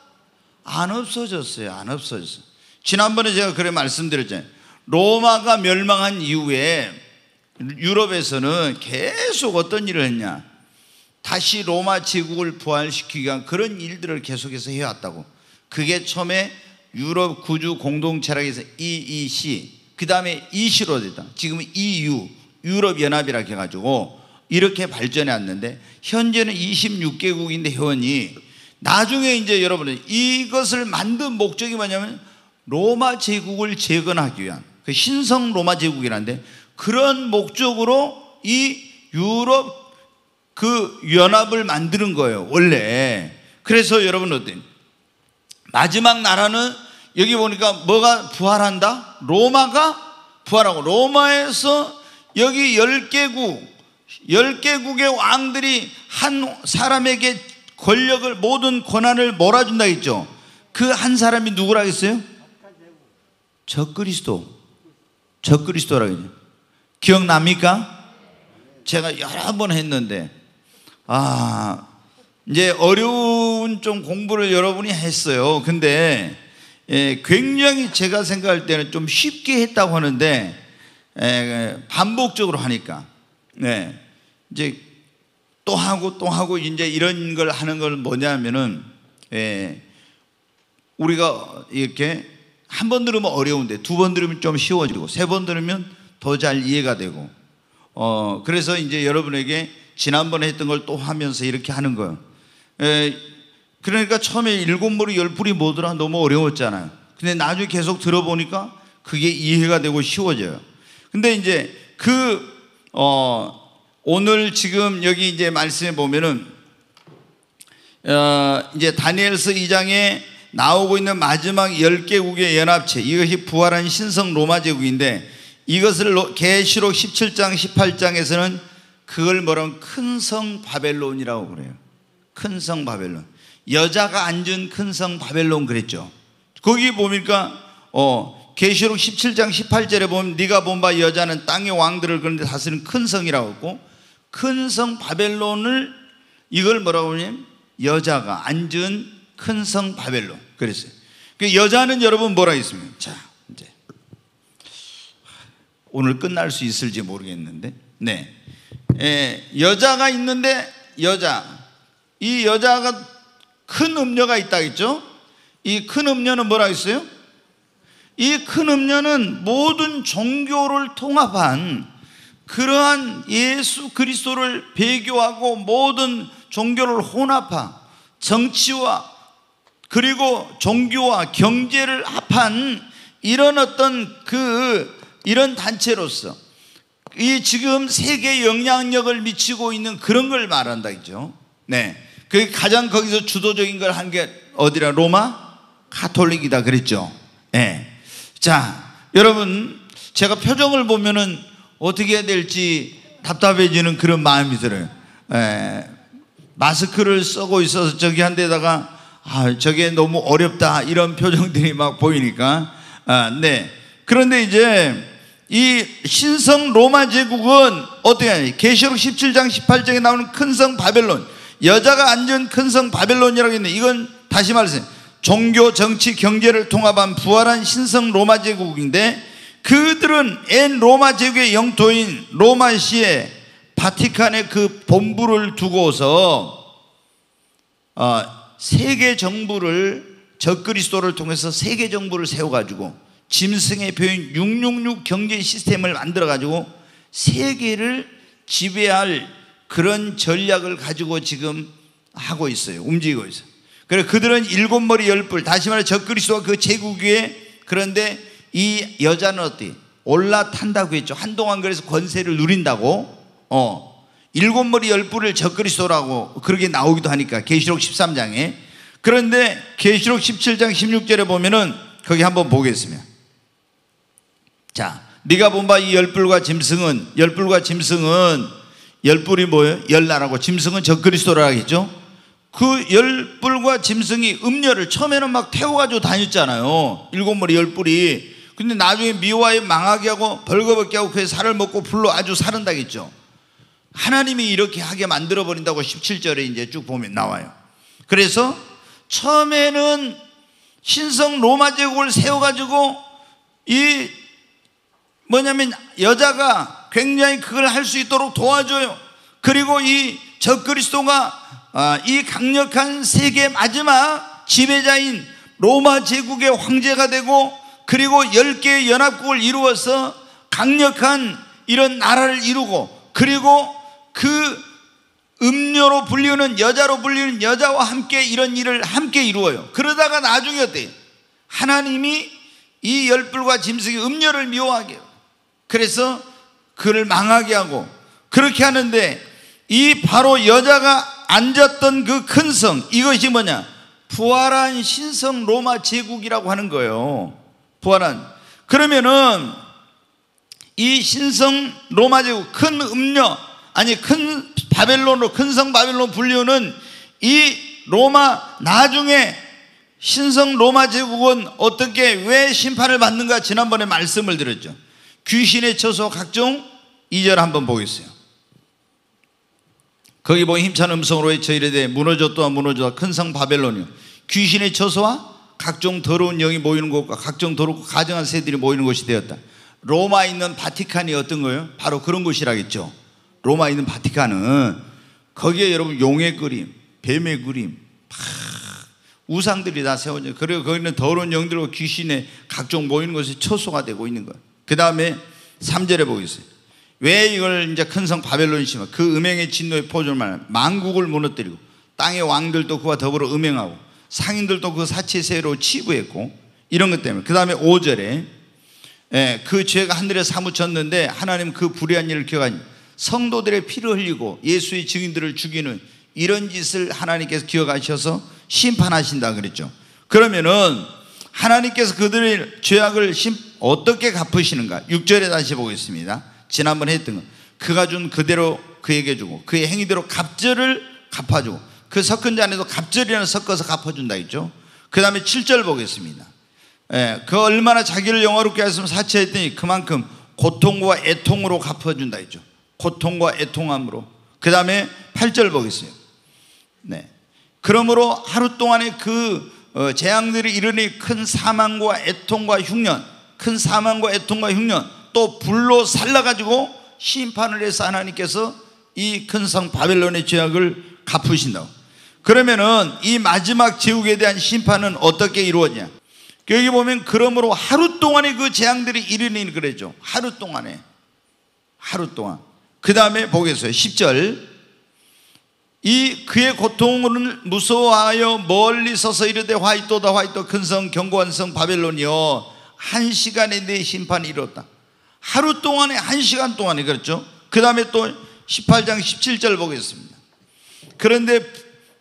안 없어졌어요, 안 없어졌어요. 지난번에 제가 그래 말씀드렸잖아요. 로마가 멸망한 이후에 유럽에서는 계속 어떤 일을 했냐? 다시 로마 제국을 부활시키기 위한 그런 일들을 계속해서 해왔다고. 그게 처음에 유럽 구주 공동체라고 해서 EEC, 그 다음에 EC로 됐다. 지금은 EU, 유럽연합이라고 해가지고 이렇게 발전해 왔는데, 현재는 26개국인데 회원이, 나중에 이제 여러분은 이것을 만든 목적이 뭐냐면 로마 제국을 재건하기 위한 그 신성 로마 제국이란데, 그런 목적으로 이 유럽 그 연합을 만드는 거예요, 원래. 그래서 여러분 어때요? 마지막 나라는 여기 보니까 뭐가 부활한다? 로마가 부활하고, 로마에서 여기 10개국의 왕들이 한 사람에게 권력을, 모든 권한을 몰아준다 했죠. 그 한 사람이 누구라고 했어요? 적그리스도라고 했죠. 기억납니까? 제가 여러 번 했는데, 이제 어려운 좀 공부를 여러분이 했어요. 근데 굉장히 제가 생각할 때는 좀 쉽게 했다고 하는데, 반복적으로 하니까 이제 또 하고 이제 이런 걸 하는 걸 뭐냐면은, 우리가 이렇게 한 번 들으면 어려운데 두 번 들으면 좀 쉬워지고 세 번 들으면 더 잘 이해가 되고, 그래서 이제 여러분에게 지난번에 했던 걸 또 하면서 이렇게 하는 거예요. 그러니까 처음에 7머리 10뿔이 뭐더라, 너무 어려웠잖아요. 근데 나중에 계속 들어보니까 그게 이해가 되고 쉬워져요. 근데 이제 오늘 지금 여기 이제 말씀해 보면은, 이제 다니엘서 2장에 나오고 있는 마지막 10개국의 연합체, 이것이 부활한 신성 로마 제국인데, 이것을 계시록 17장 18장에서는 그걸 뭐라면 큰 성 바벨론이라고 그래요. 큰 성 바벨론. 여자가 앉은 큰 성 바벨론 그랬죠. 거기 보니까 계시록 17장 18절에 보면 네가 본 바 여자는 땅의 왕들을 그런데 다스리는 큰 성이라고 했고, 큰 성 바벨론을 이걸 뭐라고 그러냐면 여자가 앉은 큰 성 바벨론 그랬어요. 그 여자는 여러분 뭐라 했습니까? 자, 이제 오늘 끝날 수 있을지 모르겠는데, 네, 여자가 있는데 이 여자가 큰 음녀가 있다겠죠? 이 큰 음녀는 뭐라 했어요? 이 큰 음녀는 모든 종교를 통합한 그러한 예수 그리스도를 배교하고 모든 종교를 혼합한 정치와 그리고 종교와 경제를 합한 이런 어떤 이런 단체로서 이 지금 세계에 영향력을 미치고 있는 그런 걸 말한다 했죠. 네. 그 가장 거기서 주도적인 걸 한 게 어디라? 로마 가톨릭이다 그랬죠. 네. 자, 여러분 제가 표정을 보면은 어떻게 해야 될지 답답해지는 그런 마음이 들어요. 마스크를 쓰고 있어서 저기 한 데다가 저게 너무 어렵다 이런 표정들이 막 보이니까. 네. 그런데 이제 이 신성 로마 제국은 어떻게 하냐? 계시록 17장 18장에 나오는 큰 성 바벨론, 여자가 앉은 큰 성 바벨론이라고 했는데 이건 다시 말해서 종교, 정치, 경제를 통합한 부활한 신성 로마 제국인데 그들은 옛 로마 제국의 영토인 로마시의 바티칸의 그 본부를 두고서 세계 정부를 적그리스도를 통해서 세계 정부를 세워가지고 짐승의 표현 666 경제 시스템을 만들어가지고 세계를 지배할 그런 전략을 가지고 지금 하고 있어요. 움직이고 있어요. 그래서 그들은 7머리 10뿔, 다시 말해 적그리스도와 그 제국 위에. 그런데 이 여자는 어때? 올라탄다고 했죠. 한동안 그래서 권세를 누린다고. 7머리 10뿔을 적그리스도라고 그렇게 나오기도 하니까 계시록 13장에. 그런데 계시록 17장 16절에 보면은 거기 한번 보겠습니다. 자, 네가 본 바 이 열뿔과 짐승은 열뿔이 뭐예요? 열나라고 짐승은 적그리스도라고 했죠. 그 열뿔과 짐승이 음녀를 처음에는 막 태워가지고 다녔잖아요. 7머리 10뿔이. 근데 나중에 미워하여 망하게 하고 벌거벗게 하고 그의 살을 먹고 불로 아주 사른다겠죠. 하나님이 이렇게 하게 만들어버린다고 17절에 이제 쭉 보면 나와요. 그래서 처음에는 신성 로마 제국을 세워가지고 이 뭐냐면 여자가 굉장히 그걸 할 수 있도록 도와줘요. 그리고 이 적그리스도가 이 강력한 세계 마지막 지배자인 로마 제국의 황제가 되고, 그리고 10개의 연합국을 이루어서 강력한 이런 나라를 이루고, 그리고 그 음녀로 불리는 여자로 불리는 여자와 함께 이런 일을 함께 이루어요. 그러다가 나중에 어때요? 하나님이 이 열뿔과 짐승이 음녀를 미워하게 해요. 그래서 그를 망하게 하고 그렇게 하는데, 이 바로 여자가 앉았던 그 큰 성, 이것이 뭐냐? 부활한 신성 로마 제국이라고 하는 거예요. 부활한. 그러면은 이 신성 로마 제국, 큰 음녀, 아니 큰 바벨론으로, 큰 성 바벨론 분류는 이 로마, 나중에 신성 로마 제국은 어떻게 왜 심판을 받는가 지난번에 말씀을 드렸죠. 귀신의 처소 각종 2절 한번 보겠어요. 거기 보면 힘찬 음성으로 저희에 대해 무너졌다 무너졌다 큰 성 바벨론이요 귀신의 처소와 각종 더러운 영이 모이는 곳과 각종 더럽고 가증한 새들이 모이는 곳이 되었다. 로마에 있는 바티칸이 어떤 거예요? 바로 그런 곳이라겠죠. 로마에 있는 바티칸은 거기에 여러분 용의 그림, 뱀의 그림, 막 우상들이 다 세워져. 그리고 거기는 더러운 영들과 귀신의 각종 모이는 것이 초소가 되고 있는 거예요. 그 다음에 3절에 보겠어요. 왜 이걸 이제 큰 성 바벨론이 심한 그 음행의 진노의 포졸 말하는 만국을 무너뜨리고 땅의 왕들도 그와 더불어 음행하고 상인들도 그 사치세로 치부했고 이런 것 때문에. 그 다음에 5절에 그 죄가 하늘에 사무쳤는데 하나님 그 불의한 일을 기억하니 성도들의 피를 흘리고 예수의 증인들을 죽이는 이런 짓을 하나님께서 기억하셔서 심판하신다 그랬죠. 그러면은 하나님께서 그들의 죄악을 어떻게 갚으시는가? 6절에 다시 보겠습니다. 지난번에 했던 거. 그가 준 그대로 그에게 주고 그의 행위대로 갑절을 갚아주고 그 섞은 잔에도 갑절이라는 섞어서 갚아준다 했죠. 그 다음에 7절 보겠습니다. 그 얼마나 자기를 영화롭게 하였으면 사치했더니 그만큼 고통과 애통으로 갚아준다 했죠. 고통과 애통함으로 그 다음에 8절 보겠습니다. 네. 그러므로 하루 동안에 그 재앙들이 이르니 큰 사망과 애통과 흉년, 큰 사망과 애통과 흉년, 또 불로 살라가지고 심판을 해서 하나님께서 이 큰 성 바벨론의 죄악을 갚으신다고. 그러면은 이 마지막 제국에 대한 심판은 어떻게 이루었냐? 여기 보면 그러므로 하루 동안에 그 재앙들이 이르니 그랬죠. 하루 동안에, 하루 동안. 그 다음에 보겠어요. 10절. 이 그의 고통을 무서워하여 멀리 서서 이르되 화이또다 화이또 큰 성 견고한 성 바벨론이여, 한 시간에 내 심판이 이뤘다. 하루 동안에, 한 시간 동안에. 그렇죠. 그 다음에 또 18장 17절 보겠습니다. 그런데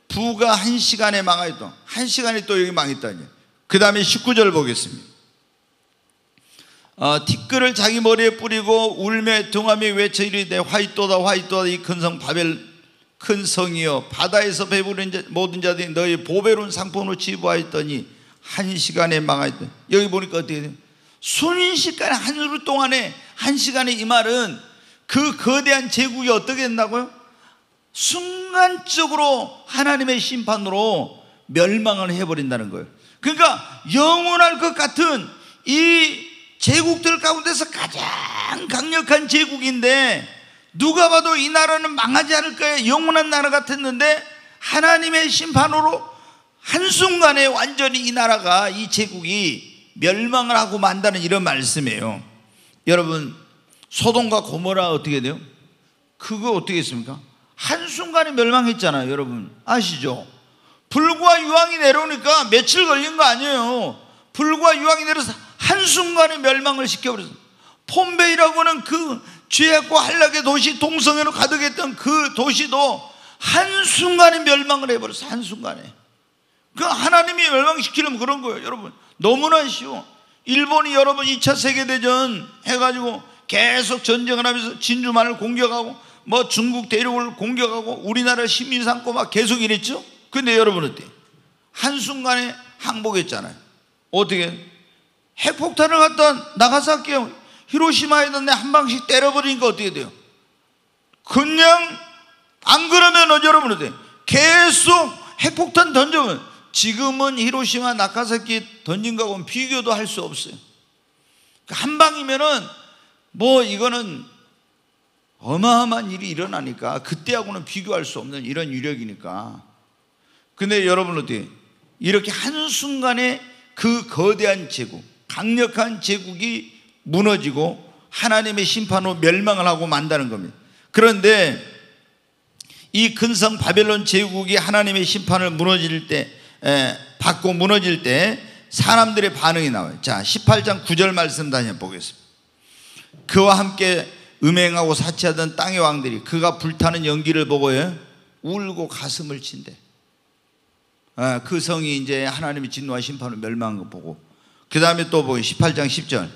부가 한 시간에 망하였다. 한 시간에 또 여기 망했다니. 그 다음에 19절 보겠습니다. 티끌을 자기 머리에 뿌리고 울며 애통하며 외쳐 이르되 화이또다 화이또다 이 큰 성 바벨 큰 성이여, 바다에서 배부른 자, 모든 자들이 너의 보배로운 상품으로 치부하였더니 한 시간에 망하였더니. 여기 보니까 어떻게 돼요? 순식간에 하루 동안에, 한 시간에. 이 말은 그 거대한 제국이 어떻게 된다고요? 순간적으로 하나님의 심판으로 멸망을 해버린다는 거예요. 그러니까 영원할 것 같은 이 제국들 가운데서 가장 강력한 제국인데 누가 봐도 이 나라는 망하지 않을 거예요, 영원한 나라 같았는데 하나님의 심판으로 한순간에 완전히 이 나라가, 이 제국이 멸망을 하고 만다는 이런 말씀이에요. 여러분, 소돔과 고모라 어떻게 돼요? 그거 어떻게 했습니까? 한순간에 멸망했잖아요. 여러분 아시죠? 불과 유황이 내려오니까 며칠 걸린 거 아니에요. 불과 유황이 내려서 한순간에 멸망을 시켜버렸어요. 폼베이라고는 그 죄악과 한락의 도시, 동성애로 가득했던 그 도시도 한순간에 멸망을 해버렸어요. 한순간에. 그 하나님이 멸망시키려면 그런 거예요. 여러분 너무나 쉬워. 일본이 여러분 2차 세계대전 해가지고 계속 전쟁을 하면서 진주만을 공격하고 뭐 중국 대륙을 공격하고 우리나라 시민 삼고 막 계속 이랬죠. 근데 여러분 어때요? 한순간에 항복했잖아요. 어떻게? 핵폭탄을 갖다 나가사키 히로시마에 있는데 한 방씩 때려버리니까 어떻게 돼요? 그냥 안 그러면 여러분 어때요? 계속 핵폭탄 던져보면 지금은 히로시마 나카사키 던진 거하고는 비교도 할 수 없어요. 한 방이면은 뭐 이거는 어마어마한 일이 일어나니까 그때하고는 비교할 수 없는 이런 유력이니까. 근데 여러분 어때요? 이렇게 한순간에 그 거대한 제국, 강력한 제국이 무너지고 하나님의 심판으로 멸망을 하고 만다는 겁니다. 그런데 이 근성 바벨론 제국이 하나님의 심판을 무너질 때, 받고 무너질 때 사람들의 반응이 나와요. 자, 18장 9절 말씀 다시 보겠습니다. 그와 함께 음행하고 사치하던 땅의 왕들이 그가 불타는 연기를 보고 울고 가슴을 친대. 그 성이 이제 하나님의 진노와 심판으로 멸망한 거 보고. 그 다음에 또 보기 18장 10절.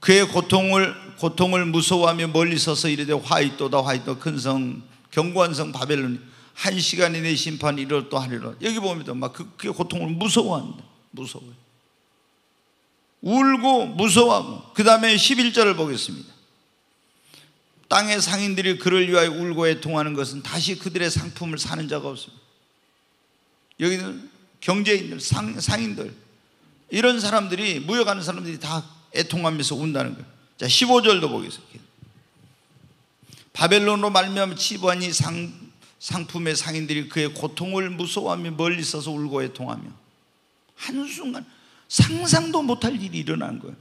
그의 고통을 무서워하며 멀리 서서 이르되 화이또다 화이또 큰 성 견고한 성 바벨론이 한 시간에 내 심판이 이르렀다 하리라. 여기 보면 막 그의 고통을 무서워한다. 무서워요. 울고 무서워하고. 그 다음에 11절을 보겠습니다. 땅의 상인들이 그를 위하여 울고 애통하는 것은 다시 그들의 상품을 사는 자가 없습니다. 여기는 경제인들, 상인들, 이런 사람들이, 무역하는 사람들이 다 애통하면서 운다는 거예요. 자, 15절도 보겠습니다. 바벨론으로 말미암아 치부한 이 상품의 상인들이 그의 고통을 무서워하며 멀리 서서 울고 애통하며. 한순간 상상도 못할 일이 일어난 거예요.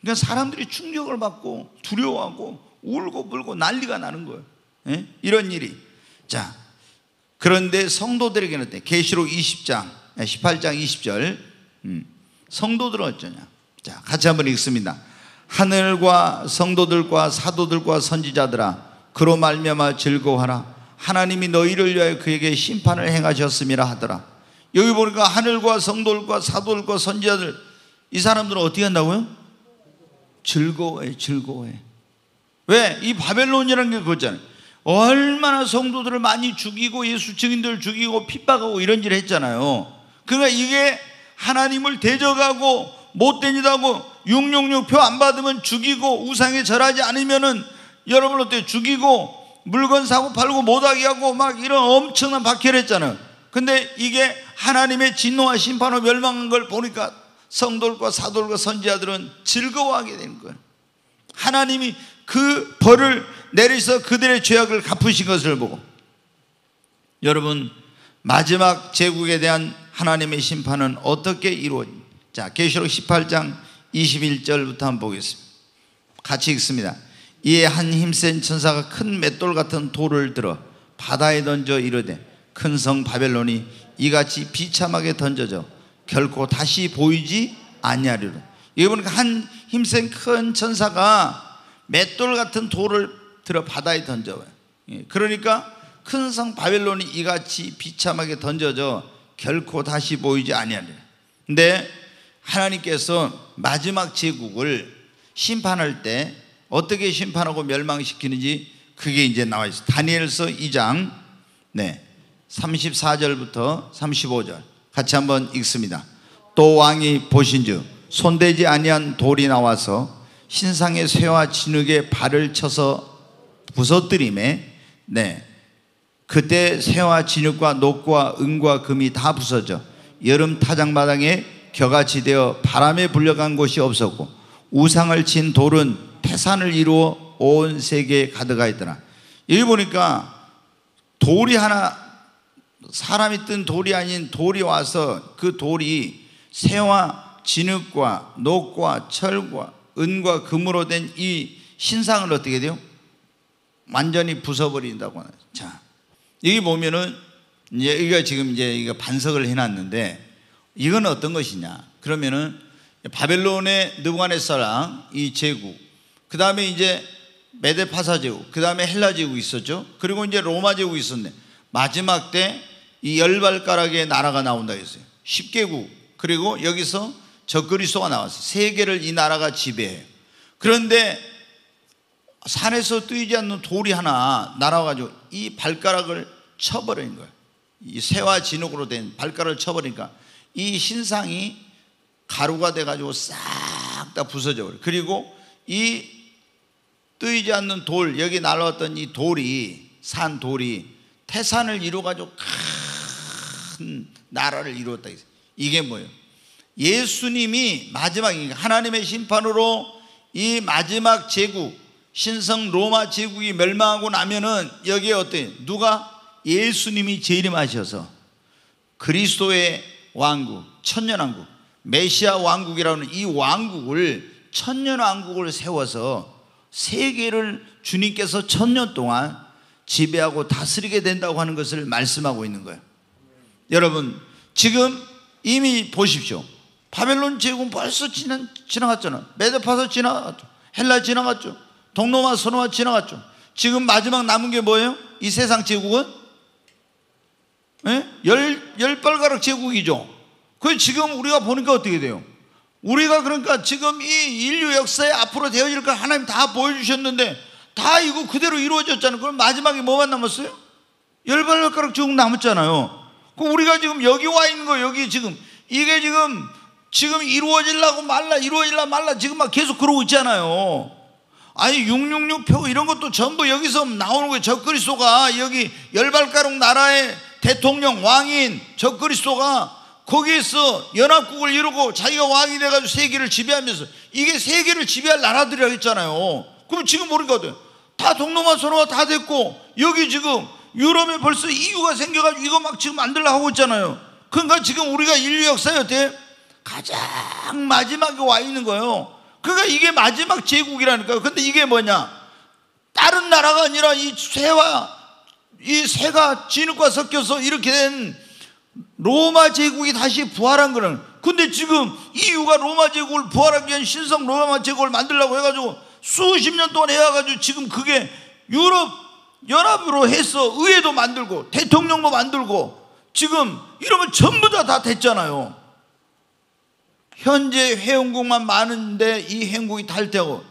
그러니까 사람들이 충격을 받고 두려워하고 울고 불고 난리가 나는 거예요. 예? 이런 일이. 자, 그런데 성도들에게는 어때? 계시록 20장 18장 20절. 성도들은 어쩌냐? 자, 같이 한번 읽습니다. 하늘과 성도들과 사도들과 선지자들아, 그로 말미암아 즐거워하라. 하나님이 너희를 위하여 그에게 심판을 행하셨음이라 하더라. 여기 보니까 하늘과 성도들과 사도들과 선지자들, 이 사람들은 어떻게 한다고요? 즐거워해. 즐거워해. 왜? 이 바벨론이라는 게 그거잖아요. 얼마나 성도들을 많이 죽이고 예수 증인들을 죽이고 핍박하고 이런 일을 했잖아요. 그러니까 이게 하나님을 대적하고 못된 일하고 666 표 안 받으면 죽이고 우상에 절하지 않으면은 여러분 어때요? 죽이고 물건 사고 팔고 못하게 하고 막 이런 엄청난 박해를 했잖아요. 근데 이게 하나님의 진노와 심판으로 멸망한 걸 보니까 성도들과 사도들과 선지자들은 즐거워하게 되는 거예요. 하나님이 그 벌을 내리셔서 그들의 죄악을 갚으신 것을 보고, 여러분 마지막 제국에 대한 하나님의 심판은 어떻게 이루어집니까? 자, 계시록 18장 21절부터 한번 보겠습니다. 같이 읽습니다. 이에 한 힘센 천사가 큰 맷돌 같은 돌을 들어 바다에 던져 이르되, 큰 성 바벨론이 이같이 비참하게 던져져 결코 다시 보이지 아니하리라. 여기 보니까 한 힘센 큰 천사가 맷돌 같은 돌을 들어 바다에 던져요. 그러니까 큰 성 바벨론이 이같이 비참하게 던져져 결코 다시 보이지 아니하리라. 근데 하나님께서 마지막 제국을 심판할 때 어떻게 심판하고 멸망시키는지 그게 이제 나와 있어요. 다니엘서 2장 34절부터 35절 같이 한번 읽습니다. 또 왕이 보신즉 손대지 아니한 돌이 나와서 신상의 쇠와 진흙에 발을 쳐서 부서뜨림에, 그때 쇠와 진흙과 녹과 은과 금이 다 부서져 여름 타작마당에 겨같이 되어 바람에 불려간 곳이 없었고, 우상을 친 돌은 태산을 이루어 온 세계에 가득하였더라. 여기 보니까 돌이 하나, 사람이 뜬 돌이 아닌 돌이 와서 그 돌이 쇠와 진흙과 녹과 철과 은과 금으로 된 이 신상을 어떻게 돼요? 완전히 부숴버린다고 하네요. 자, 여기 보면은 이제 여기가 지금 이제 반석을 해놨는데 이건 어떤 것이냐? 그러면은 바벨론의 느부갓네살 이 제국, 그 다음에 이제 메데 파사 제국, 그 다음에 헬라 제국이 있었죠. 그리고 이제 로마 제국이 있었네. 마지막 때 이 열발가락의 나라가 나온다 했어요. 10개국. 그리고 여기서 적그리스도가 나왔어요. 세계를 이 나라가 지배해요. 그런데 산에서 뜨이지 않는 돌이 하나 날아가지고 이 발가락을 쳐버린 거예요. 이 새와 진흙으로 된 발가락을 쳐버리니까 이 신상이 가루가 돼가지고 싹 다 부서져 버려요. 그리고 이 뜨이지 않는 돌, 여기 날아왔던 이 돌이, 산 돌이 태산을 이루어가지고 큰 나라를 이루었다. 이게 뭐예요? 예수님이 마지막, 하나님의 심판으로 이 마지막 제국, 신성 로마 제국이 멸망하고 나면은 여기에 어때요? 누가? 예수님이 재림하셔서 그리스도의 왕국, 천년왕국, 메시아 왕국이라는 이 왕국을, 천년왕국을 세워서 세계를 주님께서 천년 동안 지배하고 다스리게 된다고 하는 것을 말씀하고 있는 거예요. 여러분 지금 이미 보십시오. 바벨론 제국은 벌써 지나갔잖아요. 메데파서 지나갔죠. 헬라 지나갔죠. 동로마 서로마 지나갔죠. 지금 마지막 남은 게 뭐예요? 이 세상 제국은 열발가락 제국이죠. 그 지금 우리가 보니까 어떻게 돼요? 우리가 그러니까 지금 이 인류 역사에 앞으로 되어질 걸 하나님 다 보여주셨는데 다 이거 그대로 이루어졌잖아요. 그럼 마지막에 뭐만 남았어요? 열발가락 제국 남았잖아요. 그럼 우리가 지금 여기 와 있는 거예요. 여기 지금 이게 지금 이루어지려고 말라, 이루어지려고 말라 지금 막 계속 그러고 있잖아요. 아니 666표 이런 것도 전부 여기서 나오는 거예요. 적그리스도가 여기 열발가락 나라의 대통령 왕인 적그리스도가 거기에서 연합국을 이루고 자기가 왕이 돼가지고 세계를 지배하면서, 이게 세계를 지배할 나라들이라고 했잖아요. 그럼 지금 모르거든. 다 동로마 서로가 다 됐고, 여기 지금 유럽에 벌써 EU가 생겨가지고 이거 막 지금 만들려고 하고 있잖아요. 그러니까 지금 우리가 인류 역사에 어때? 가장 마지막에 와 있는 거예요. 그러니까 이게 마지막 제국이라니까요. 근데 이게 뭐냐? 다른 나라가 아니라 이 새가 진흙과 섞여서 이렇게 된 로마 제국이 다시 부활한 거는, 근데 지금 EU가 로마 제국을 부활하기 위한 신성 로마 제국을 만들려고 해가지고 수십 년 동안 해와가지고 지금 그게 유럽 연합으로 해서 의회도 만들고 대통령도 만들고 지금 이러면 전부 다 됐잖아요. 현재 회원국만 많은데 이 회원국이 탈퇴하고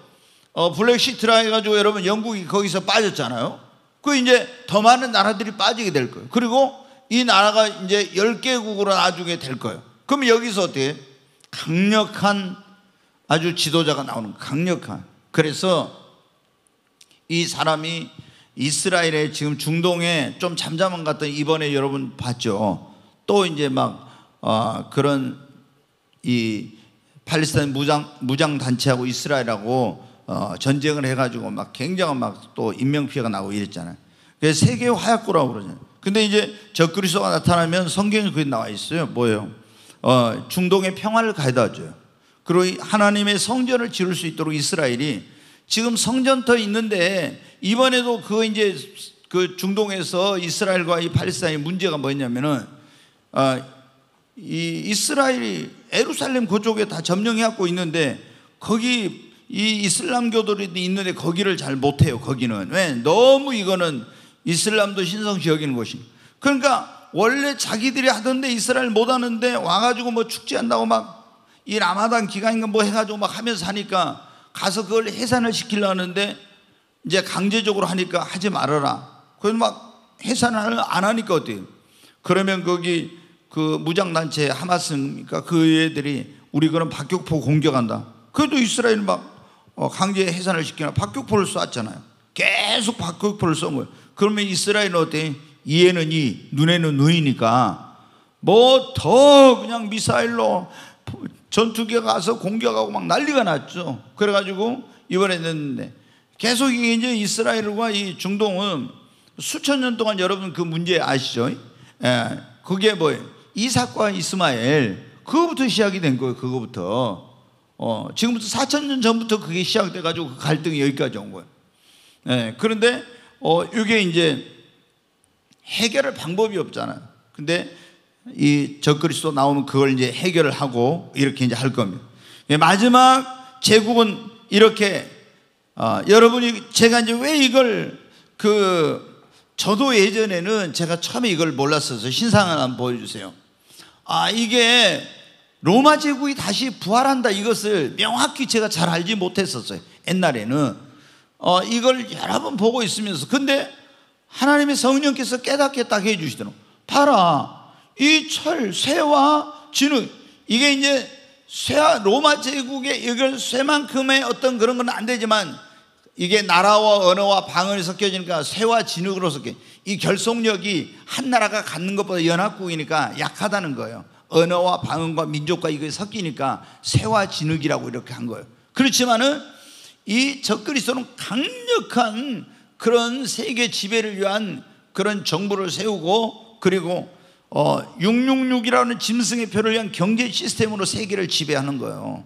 블랙시트라 해가지고 여러분 영국이 거기서 빠졌잖아요. 그 이제 더 많은 나라들이 빠지게 될 거예요. 그리고 이 나라가 이제 10개국으로 나중에 될 거예요. 그럼 여기서 어떻게 해요? 강력한 아주 지도자가 나오는 거예요. 강력한. 그래서 이 사람이 이스라엘에 지금 중동에 좀 잠잠한 것 같던 이번에 여러분 봤죠. 또 이제 막 그런 이 팔레스타인 무장단체하고 이스라엘하고 전쟁을 해가지고 막 굉장한 막 또 인명피해가 나고 이랬잖아요. 그래서 세계 화약고라고 그러잖아요. 근데 이제 적그리스도가 나타나면 성경에 그게 나와 있어요. 뭐예요? 중동의 평화를 가져다 줘요. 그리고 하나님의 성전을 지을 수 있도록 이스라엘이 지금 성전터 있는데 이번에도 그 이제 그 중동에서 이스라엘과 이 팔레스타인의 문제가 뭐였냐면은 이 이스라엘이 예루살렘 그쪽에 다 점령해갖고 있는데 거기 이 이슬람교들이 있는데 거기를 잘 못해요. 거기는 왜? 너무 이거는 이슬람도 신성시 여기는 곳이니까. 그러니까 원래 자기들이 하던데 이스라엘 못하는데 와가지고 뭐 축제한다고 막 이 라마단 기간인가 뭐 해가지고 막 하면서 하니까 가서 그걸 해산을 시키려 하는데 이제 강제적으로 하니까 하지 말아라. 그래서 막 해산을 안 하니까 어때요? 그러면 거기 그 무장단체 하마스니까 그 애들이 우리 그런 박격포 공격한다. 그래도 이스라엘 막 강제 해산을 시키나 박격포를 쐈잖아요. 계속 박격포를 쏜 거예요. 그러면 이스라엘은 어때? 이에는 이, 눈에는 눈이니까 뭐 더 그냥 미사일로 전투기가 가서 공격하고 막 난리가 났죠. 그래가지고 이번에 됐는데 계속 이게 이제 이스라엘과 이 중동은 수천 년 동안 여러분 그 문제 아시죠? 예, 그게 뭐예요? 이삭과 이스마엘 그거부터 시작이 된 거예요. 그거부터 지금부터 4천 년 전부터 그게 시작돼가지고 그 갈등이 여기까지 온 거예요. 예, 그런데 이게 이제 해결할 방법이 없잖아요. 근데 이 적그리스도 나오면 그걸 이제 해결을 하고 이렇게 이제 할 겁니다. 마지막 제국은 이렇게 여러분이 제가 이제 왜 이걸 저도 예전에는 제가 처음에 이걸 몰랐어서 신상 하나 보여주세요. 이게 로마 제국이 다시 부활한다 이것을 명확히 제가 잘 알지 못했었어요. 옛날에는 이걸 여러 번 보고 있으면서 근데 하나님의 성령께서 깨닫게 딱 해주시더라고요. 봐라. 이 철, 쇠와 진흙 이게 이제 쇠와 로마 제국의 이걸 쇠만큼의 어떤 그런 건 안 되지만 이게 나라와 언어와 방언이 섞여지니까 쇠와 진흙으로 섞여 이 결속력이 한 나라가 갖는 것보다 연합국이니까 약하다는 거예요. 언어와 방언과 민족과 이게 섞이니까 쇠와 진흙이라고 이렇게 한 거예요. 그렇지만은 이 적그리스도는 강력한 그런 세계 지배를 위한 그런 정부를 세우고 그리고 666이라는 짐승의 표를 위한 경제 시스템으로 세계를 지배하는 거예요.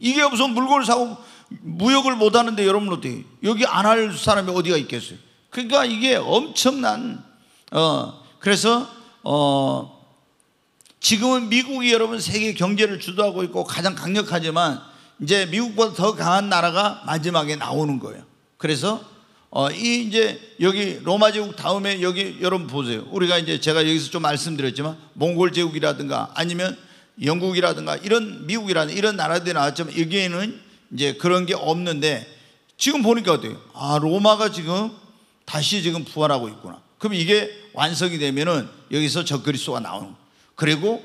이게 없으면 물건을 사고 무역을 못하는데 여러분 어떻게 여기 안 할 사람이 어디가 있겠어요. 그러니까 이게 엄청난 그래서 지금은 미국이 여러분 세계 경제를 주도하고 있고 가장 강력하지만 이제 미국보다 더 강한 나라가 마지막에 나오는 거예요. 그래서 이제 여기 로마 제국 다음에 여기 여러분 보세요. 우리가 이제 제가 여기서 좀 말씀드렸지만 몽골 제국이라든가 아니면 영국이라든가 이런 미국이라든가 이런 나라들이 나왔지만 여기에는 이제 그런 게 없는데 지금 보니까 어때요? 로마가 지금 다시 지금 부활하고 있구나. 그럼 이게 완성이 되면은 여기서 적그리스도가 나오는 거예요. 그리고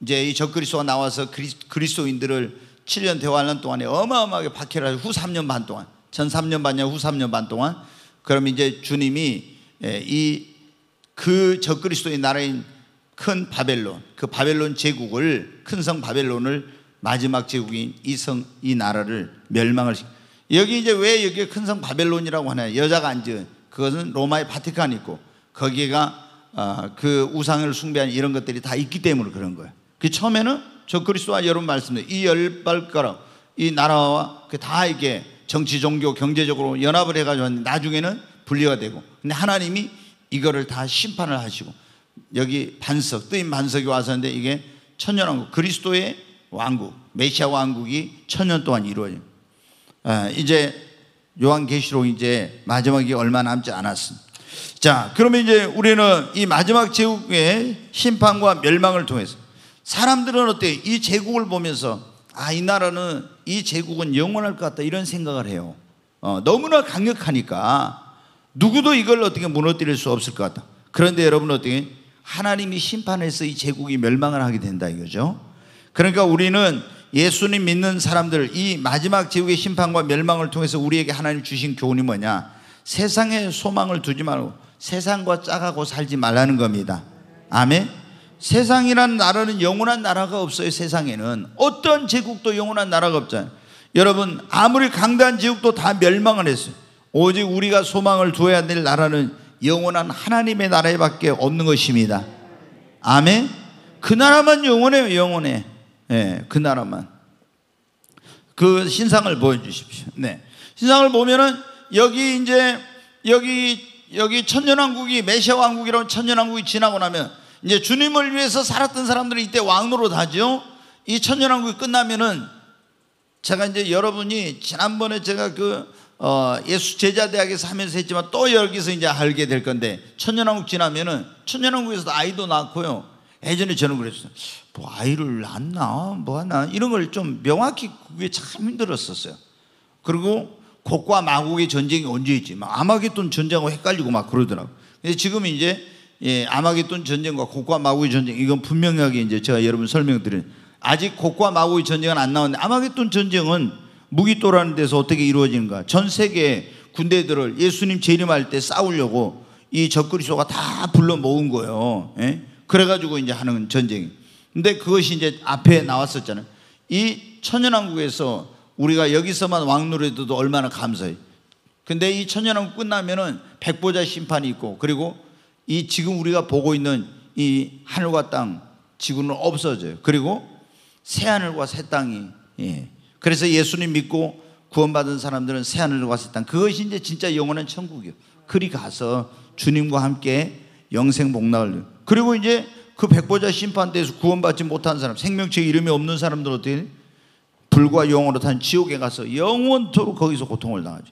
이제 이 적그리스도가 나와서 그리스도인들을 7년 대환란 동안에 어마어마하게 박해를 하죠. 후 3년 반 동안. 전 3년 반년 후 3년 반 동안 그럼 이제 주님이 그 적그리스도의 나라인 큰 바벨론 그 바벨론 제국을 큰 성 바벨론을 마지막 제국인 이 나라를 멸망을 여기 이제 왜 여기 큰 성 바벨론이라고 하냐 여자가 앉은 그것은 로마의 바티칸이 있고 거기가 그 우상을 숭배한 이런 것들이 다 있기 때문에 그런 거예요. 그 처음에는 적그리스도와 여러분 말씀드린 이 열발가락 이 나라와 다 이게 정치, 종교, 경제적으로 연합을 해가지고 나중에는 분리가 되고 근데 하나님이 이거를 다 심판을 하시고 여기 반석, 뜨인 반석이 왔었는데 이게 천년왕국, 그리스도의 왕국, 메시아 왕국이 천년 동안 이루어집니다. 이제 요한계시록 이제 마지막이 얼마 남지 않았습니다. 자, 그러면 이제 우리는 이 마지막 제국의 심판과 멸망을 통해서 사람들은 어때요? 이 제국을 보면서 이 나라는 이 제국은 영원할 것 같다 이런 생각을 해요. 너무나 강력하니까 누구도 이걸 어떻게 무너뜨릴 수 없을 것 같다. 그런데 여러분 어떻게 하나님이 심판해서 이 제국이 멸망을 하게 된다 이거죠. 그러니까 우리는 예수님 믿는 사람들 이 마지막 제국의 심판과 멸망을 통해서 우리에게 하나님 주신 교훈이 뭐냐 세상에 소망을 두지 말고 세상과 짜가고 살지 말라는 겁니다. 아멘. 세상이라는 나라는 영원한 나라가 없어요. 세상에는 어떤 제국도 영원한 나라가 없잖아요. 여러분, 아무리 강대한 제국도 다 멸망을 했어요. 오직 우리가 소망을 두어야 될 나라는 영원한 하나님의 나라에밖에 없는 것입니다. 아멘. 그 나라만 영원해요. 영원해. 네, 그 나라만. 그 신상을 보여주십시오. 네, 신상을 보면은 여기 이제 여기 천년왕국이, 메시아 왕국이라고 천년왕국이 지나고 나면 이제 주님을 위해서 살았던 사람들이 이때 왕노릇 하죠. 이 천년왕국이 끝나면은 제가 이제 여러분이 지난번에 제가 예수 제자대학에서 하면서 했지만 또 여기서 이제 알게 될 건데, 천년왕국 지나면은 천년왕국에서도 아이도 낳고요. 예전에 저는 그랬어요. 뭐 아이를 낳나 뭐 하나 이런 걸 좀 명확히 그게 참 힘들었었어요. 그리고 곡과 마곡의 전쟁이 언제 있지? 막 아마겟돈 전쟁하고 헷갈리고 막 그러더라고. 근데 지금 이제 아마겟돈 전쟁과 곡과 마곡의 전쟁, 이건 분명하게 이제 제가 여러분 설명드린, 아직 곡과 마곡의 전쟁은 안 나왔는데 아마겟돈 전쟁은 무기또라는 데서 어떻게 이루어지는가? 전 세계 군대들을 예수님 재림할 때 싸우려고 이 적그리스도가 다 불러 모은 거예요. 예? 그래가지고 이제 하는 전쟁이. 근데 그것이 이제 앞에 나왔었잖아요. 이 천연왕국에서 우리가 여기서만 왕노릇해도 얼마나 감사해. 근데 이 천연왕국 끝나면은 백보자 심판이 있고, 그리고 이 지금 우리가 보고 있는 이 하늘과 땅, 지구는 없어져요. 그리고 새하늘과 새 땅이, 예. 그래서 예수님 믿고 구원받은 사람들은 새하늘과 새 땅, 그것이 이제 진짜 영원한 천국이요. 그리 가서 주님과 함께 영생 복락을. 그리고 이제 그 백보자 심판대에서 구원받지 못한 사람, 생명체 이름이 없는 사람들 어떻게 해요? 불과 용으로 탄 지옥에 가서 영원토록 거기서 고통을 당하죠.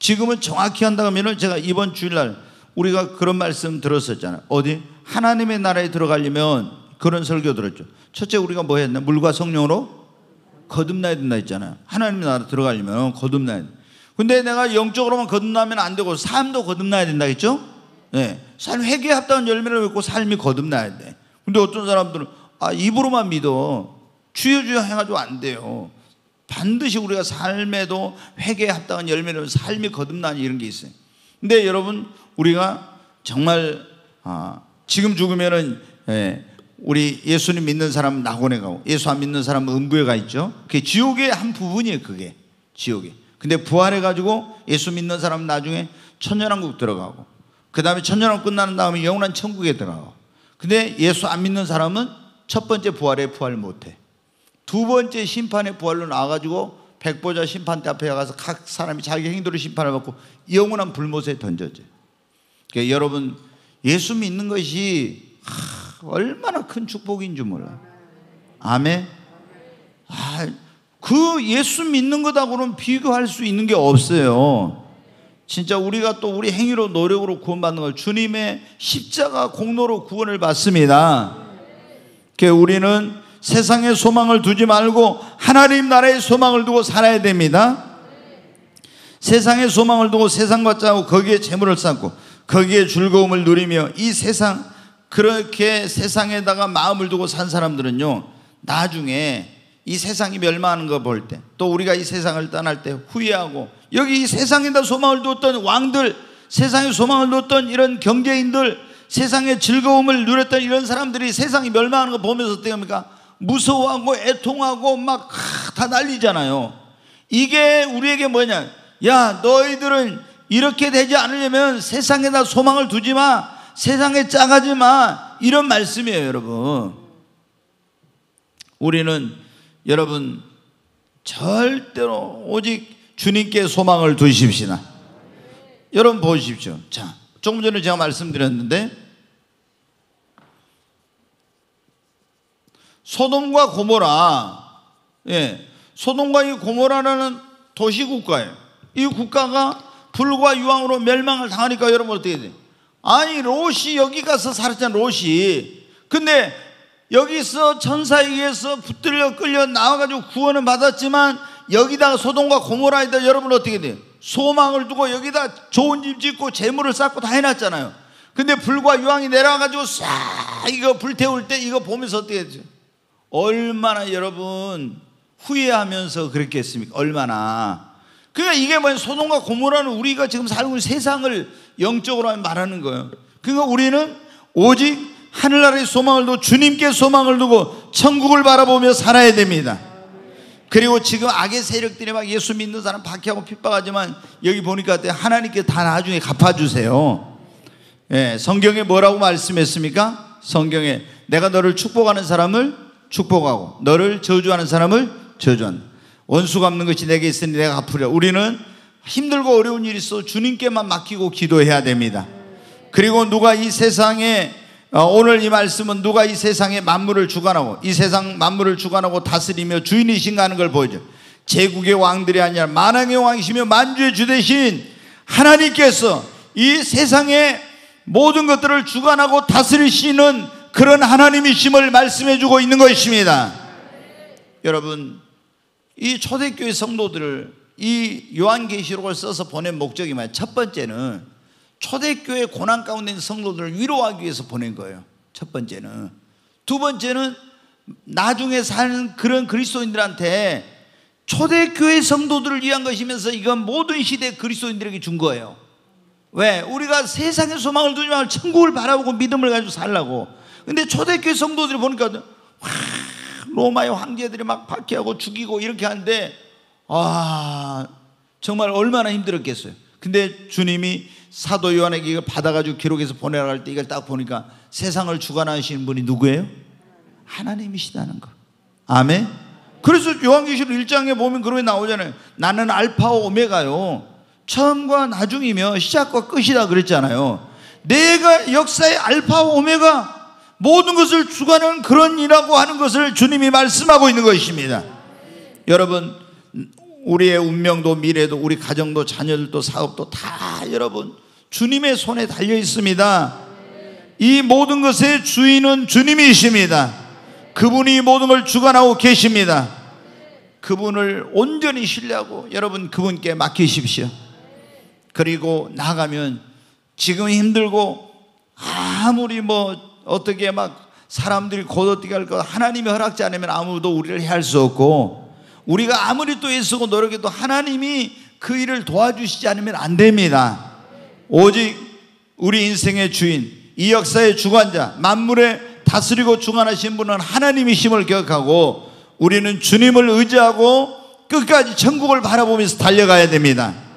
지금은 정확히 한다면 제가 이번 주일날 우리가 그런 말씀 들었었잖아요. 어디? 하나님의 나라에 들어가려면, 그런 설교 들었죠. 첫째 우리가 뭐 했나? 물과 성령으로 거듭나야 된다 했잖아요. 하나님의 나라에 들어가려면 거듭나야 된다. 근데 내가 영적으로만 거듭나면 안 되고 삶도 거듭나야 된다 했죠? 네. 삶 회개에 합당한 열매를 맺고 삶이 거듭나야 돼. 근데 어떤 사람들은 아 입으로만 믿어. 주여 주여 해가지고 안 돼요. 반드시 우리가 삶에도 회개에 합당한 열매를, 삶이 거듭나는 이런 게 있어요. 근데 여러분, 우리가 정말 지금 죽으면은 우리 예수님 믿는 사람은 낙원에 가고 예수 안 믿는 사람은 음부에 가 있죠. 그게 지옥의 한 부분이에요. 그게 지옥에. 근데 부활해가지고 예수 믿는 사람은 나중에 천년왕국 들어가고, 그 다음에 천년왕국 끝나는 다음에 영원한 천국에 들어가고. 근데 예수 안 믿는 사람은 첫 번째 부활에 부활 못해. 두 번째 심판의 부활로 나와가지고 백보자 심판대 앞에 가서 각 사람이 자기 행동으로 심판을 받고 영원한 불못에 던져져요. 그러니까 여러분, 예수 믿는 것이 얼마나 큰 축복인 줄 몰라요. 아멘. 그 예수 믿는 것하고는 비교할 수 있는 게 없어요. 진짜 우리가 또 우리 행위로 노력으로 구원받는 걸, 주님의 십자가 공로로 구원을 받습니다. 그러니까 우리는 세상에 소망을 두지 말고 하나님 나라에 소망을 두고 살아야 됩니다. 세상에 소망을 두고 세상과 짜고 거기에 재물을 쌓고 거기에 즐거움을 누리며, 이 세상, 그렇게 세상에다가 마음을 두고 산 사람들은요, 나중에 이 세상이 멸망하는 거 볼 때, 또 우리가 이 세상을 떠날 때 후회하고, 여기 이 세상에다 소망을 두었던 왕들, 세상에 소망을 두었던 이런 경제인들, 세상의 즐거움을 누렸던 이런 사람들이 세상이 멸망하는 거 보면서 어떻게 합니까? 무서워하고 애통하고 막 다 난리잖아요. 이게 우리에게 뭐냐? 야, 너희들은 이렇게 되지 않으려면 세상에다 소망을 두지 마. 세상에 짜가지 마. 이런 말씀이에요, 여러분. 우리는 여러분 절대로 오직 주님께 소망을 두십시다. 여러분 보십시오. 자, 조금 전에 제가 말씀드렸는데 소돔과 고모라, 예, 소돔과 이 고모라라는 도시 국가예요. 이 국가가 불과 유황으로 멸망을 당하니까 여러분 어떻게 돼요? 아니, 롯이 여기 가서 살았잖아, 롯이. 근데 여기서 천사에 의해서 붙들려 끌려 나와가지고 구원을 받았지만, 여기다가 소돔과 고모라에다 여러분 어떻게 돼요? 소망을 두고 여기다 좋은 집 짓고 재물을 쌓고 다 해놨잖아요. 근데 불과 유황이 내려와가지고 싹 이거 불태울 때 이거 보면서 어떻게 되죠? 얼마나 여러분 후회하면서 그랬겠습니까? 얼마나. 그러니까 이게 뭐냐, 소돔과 고모라는 우리가 지금 살고 있는 세상을 영적으로 말하는 거예요. 그러니까 우리는 오직 하늘나라의 소망을 두고 주님께 소망을 두고 천국을 바라보며 살아야 됩니다. 그리고 지금 악의 세력들이 막 예수 믿는 사람 박해하고 핍박하지만 여기 보니까 하나님께 다 나중에 갚아주세요. 예, 성경에 뭐라고 말씀했습니까? 성경에 내가 너를 축복하는 사람을 축복하고 너를 저주하는 사람을 저주한다. 원수 갚는 것이 내게 있으니 내가 갚으려. 우리는 힘들고 어려운 일이 있어 주님께만 맡기고 기도해야 됩니다. 그리고 누가 이 세상에 오늘 이 말씀은 누가 이 세상의 만물을 주관하고 이 세상 만물을 주관하고 다스리며 주인이신가 하는 걸 보여줘요. 제국의 왕들이 아니라 만왕의 왕이시며 만주의 주 되신 하나님께서 이 세상의 모든 것들을 주관하고 다스리시는 그런 하나님이심을 말씀해주고 있는 것입니다. 여러분, 이 초대교회 성도들을 이 요한계시록을 써서 보낸 목적이 뭐예요? 첫 번째는 초대교회 고난 가운데 있는 성도들을 위로하기 위해서 보낸 거예요. 첫 번째는. 두 번째는 나중에 사는 그런 그리스도인들한테 초대교회 성도들을 위한 것이면서 이건 모든 시대 그리스도인들에게 준 거예요. 왜? 우리가 세상의 소망을 두지 말고 천국을 바라보고 믿음을 가지고 살라고. 근데 초대교회 성도들이 보니까 와, 로마의 황제들이 막 박해하고 죽이고 이렇게 하는데 아, 정말 얼마나 힘들었겠어요. 근데 주님이 사도 요한에게 이걸 받아가지고 기록해서 보내라고 할 때 이걸 딱 보니까 세상을 주관하시는 분이 누구예요? 하나님이시다는 거. 아멘. 그래서 요한계시록 1장에 보면 그렇게 나오잖아요. 나는 알파와 오메가요, 처음과 나중이며 시작과 끝이다 그랬잖아요. 내가 역사의 알파와 오메가, 모든 것을 주관하는 그런 이라고 하는 것을 주님이 말씀하고 있는 것입니다. 여러분, 우리의 운명도 미래도 우리 가정도 자녀들도 사업도 다 여러분 주님의 손에 달려 있습니다. 이 모든 것의 주인은 주님이십니다. 그분이 모든 걸 주관하고 계십니다. 그분을 온전히 신뢰하고 여러분 그분께 맡기십시오. 그리고 나아가면 지금 힘들고 아무리 뭐 어떻게 막 사람들이 곧 어떻게 할 거, 하나님이 허락지 않으면 아무도 우리를 해할 수 없고 우리가 아무리 또 애쓰고 노력해도 하나님이 그 일을 도와주시지 않으면 안 됩니다. 오직 우리 인생의 주인, 이 역사의 주관자, 만물에 다스리고 주관하신 분은 하나님이심을 기억하고 우리는 주님을 의지하고 끝까지 천국을 바라보면서 달려가야 됩니다.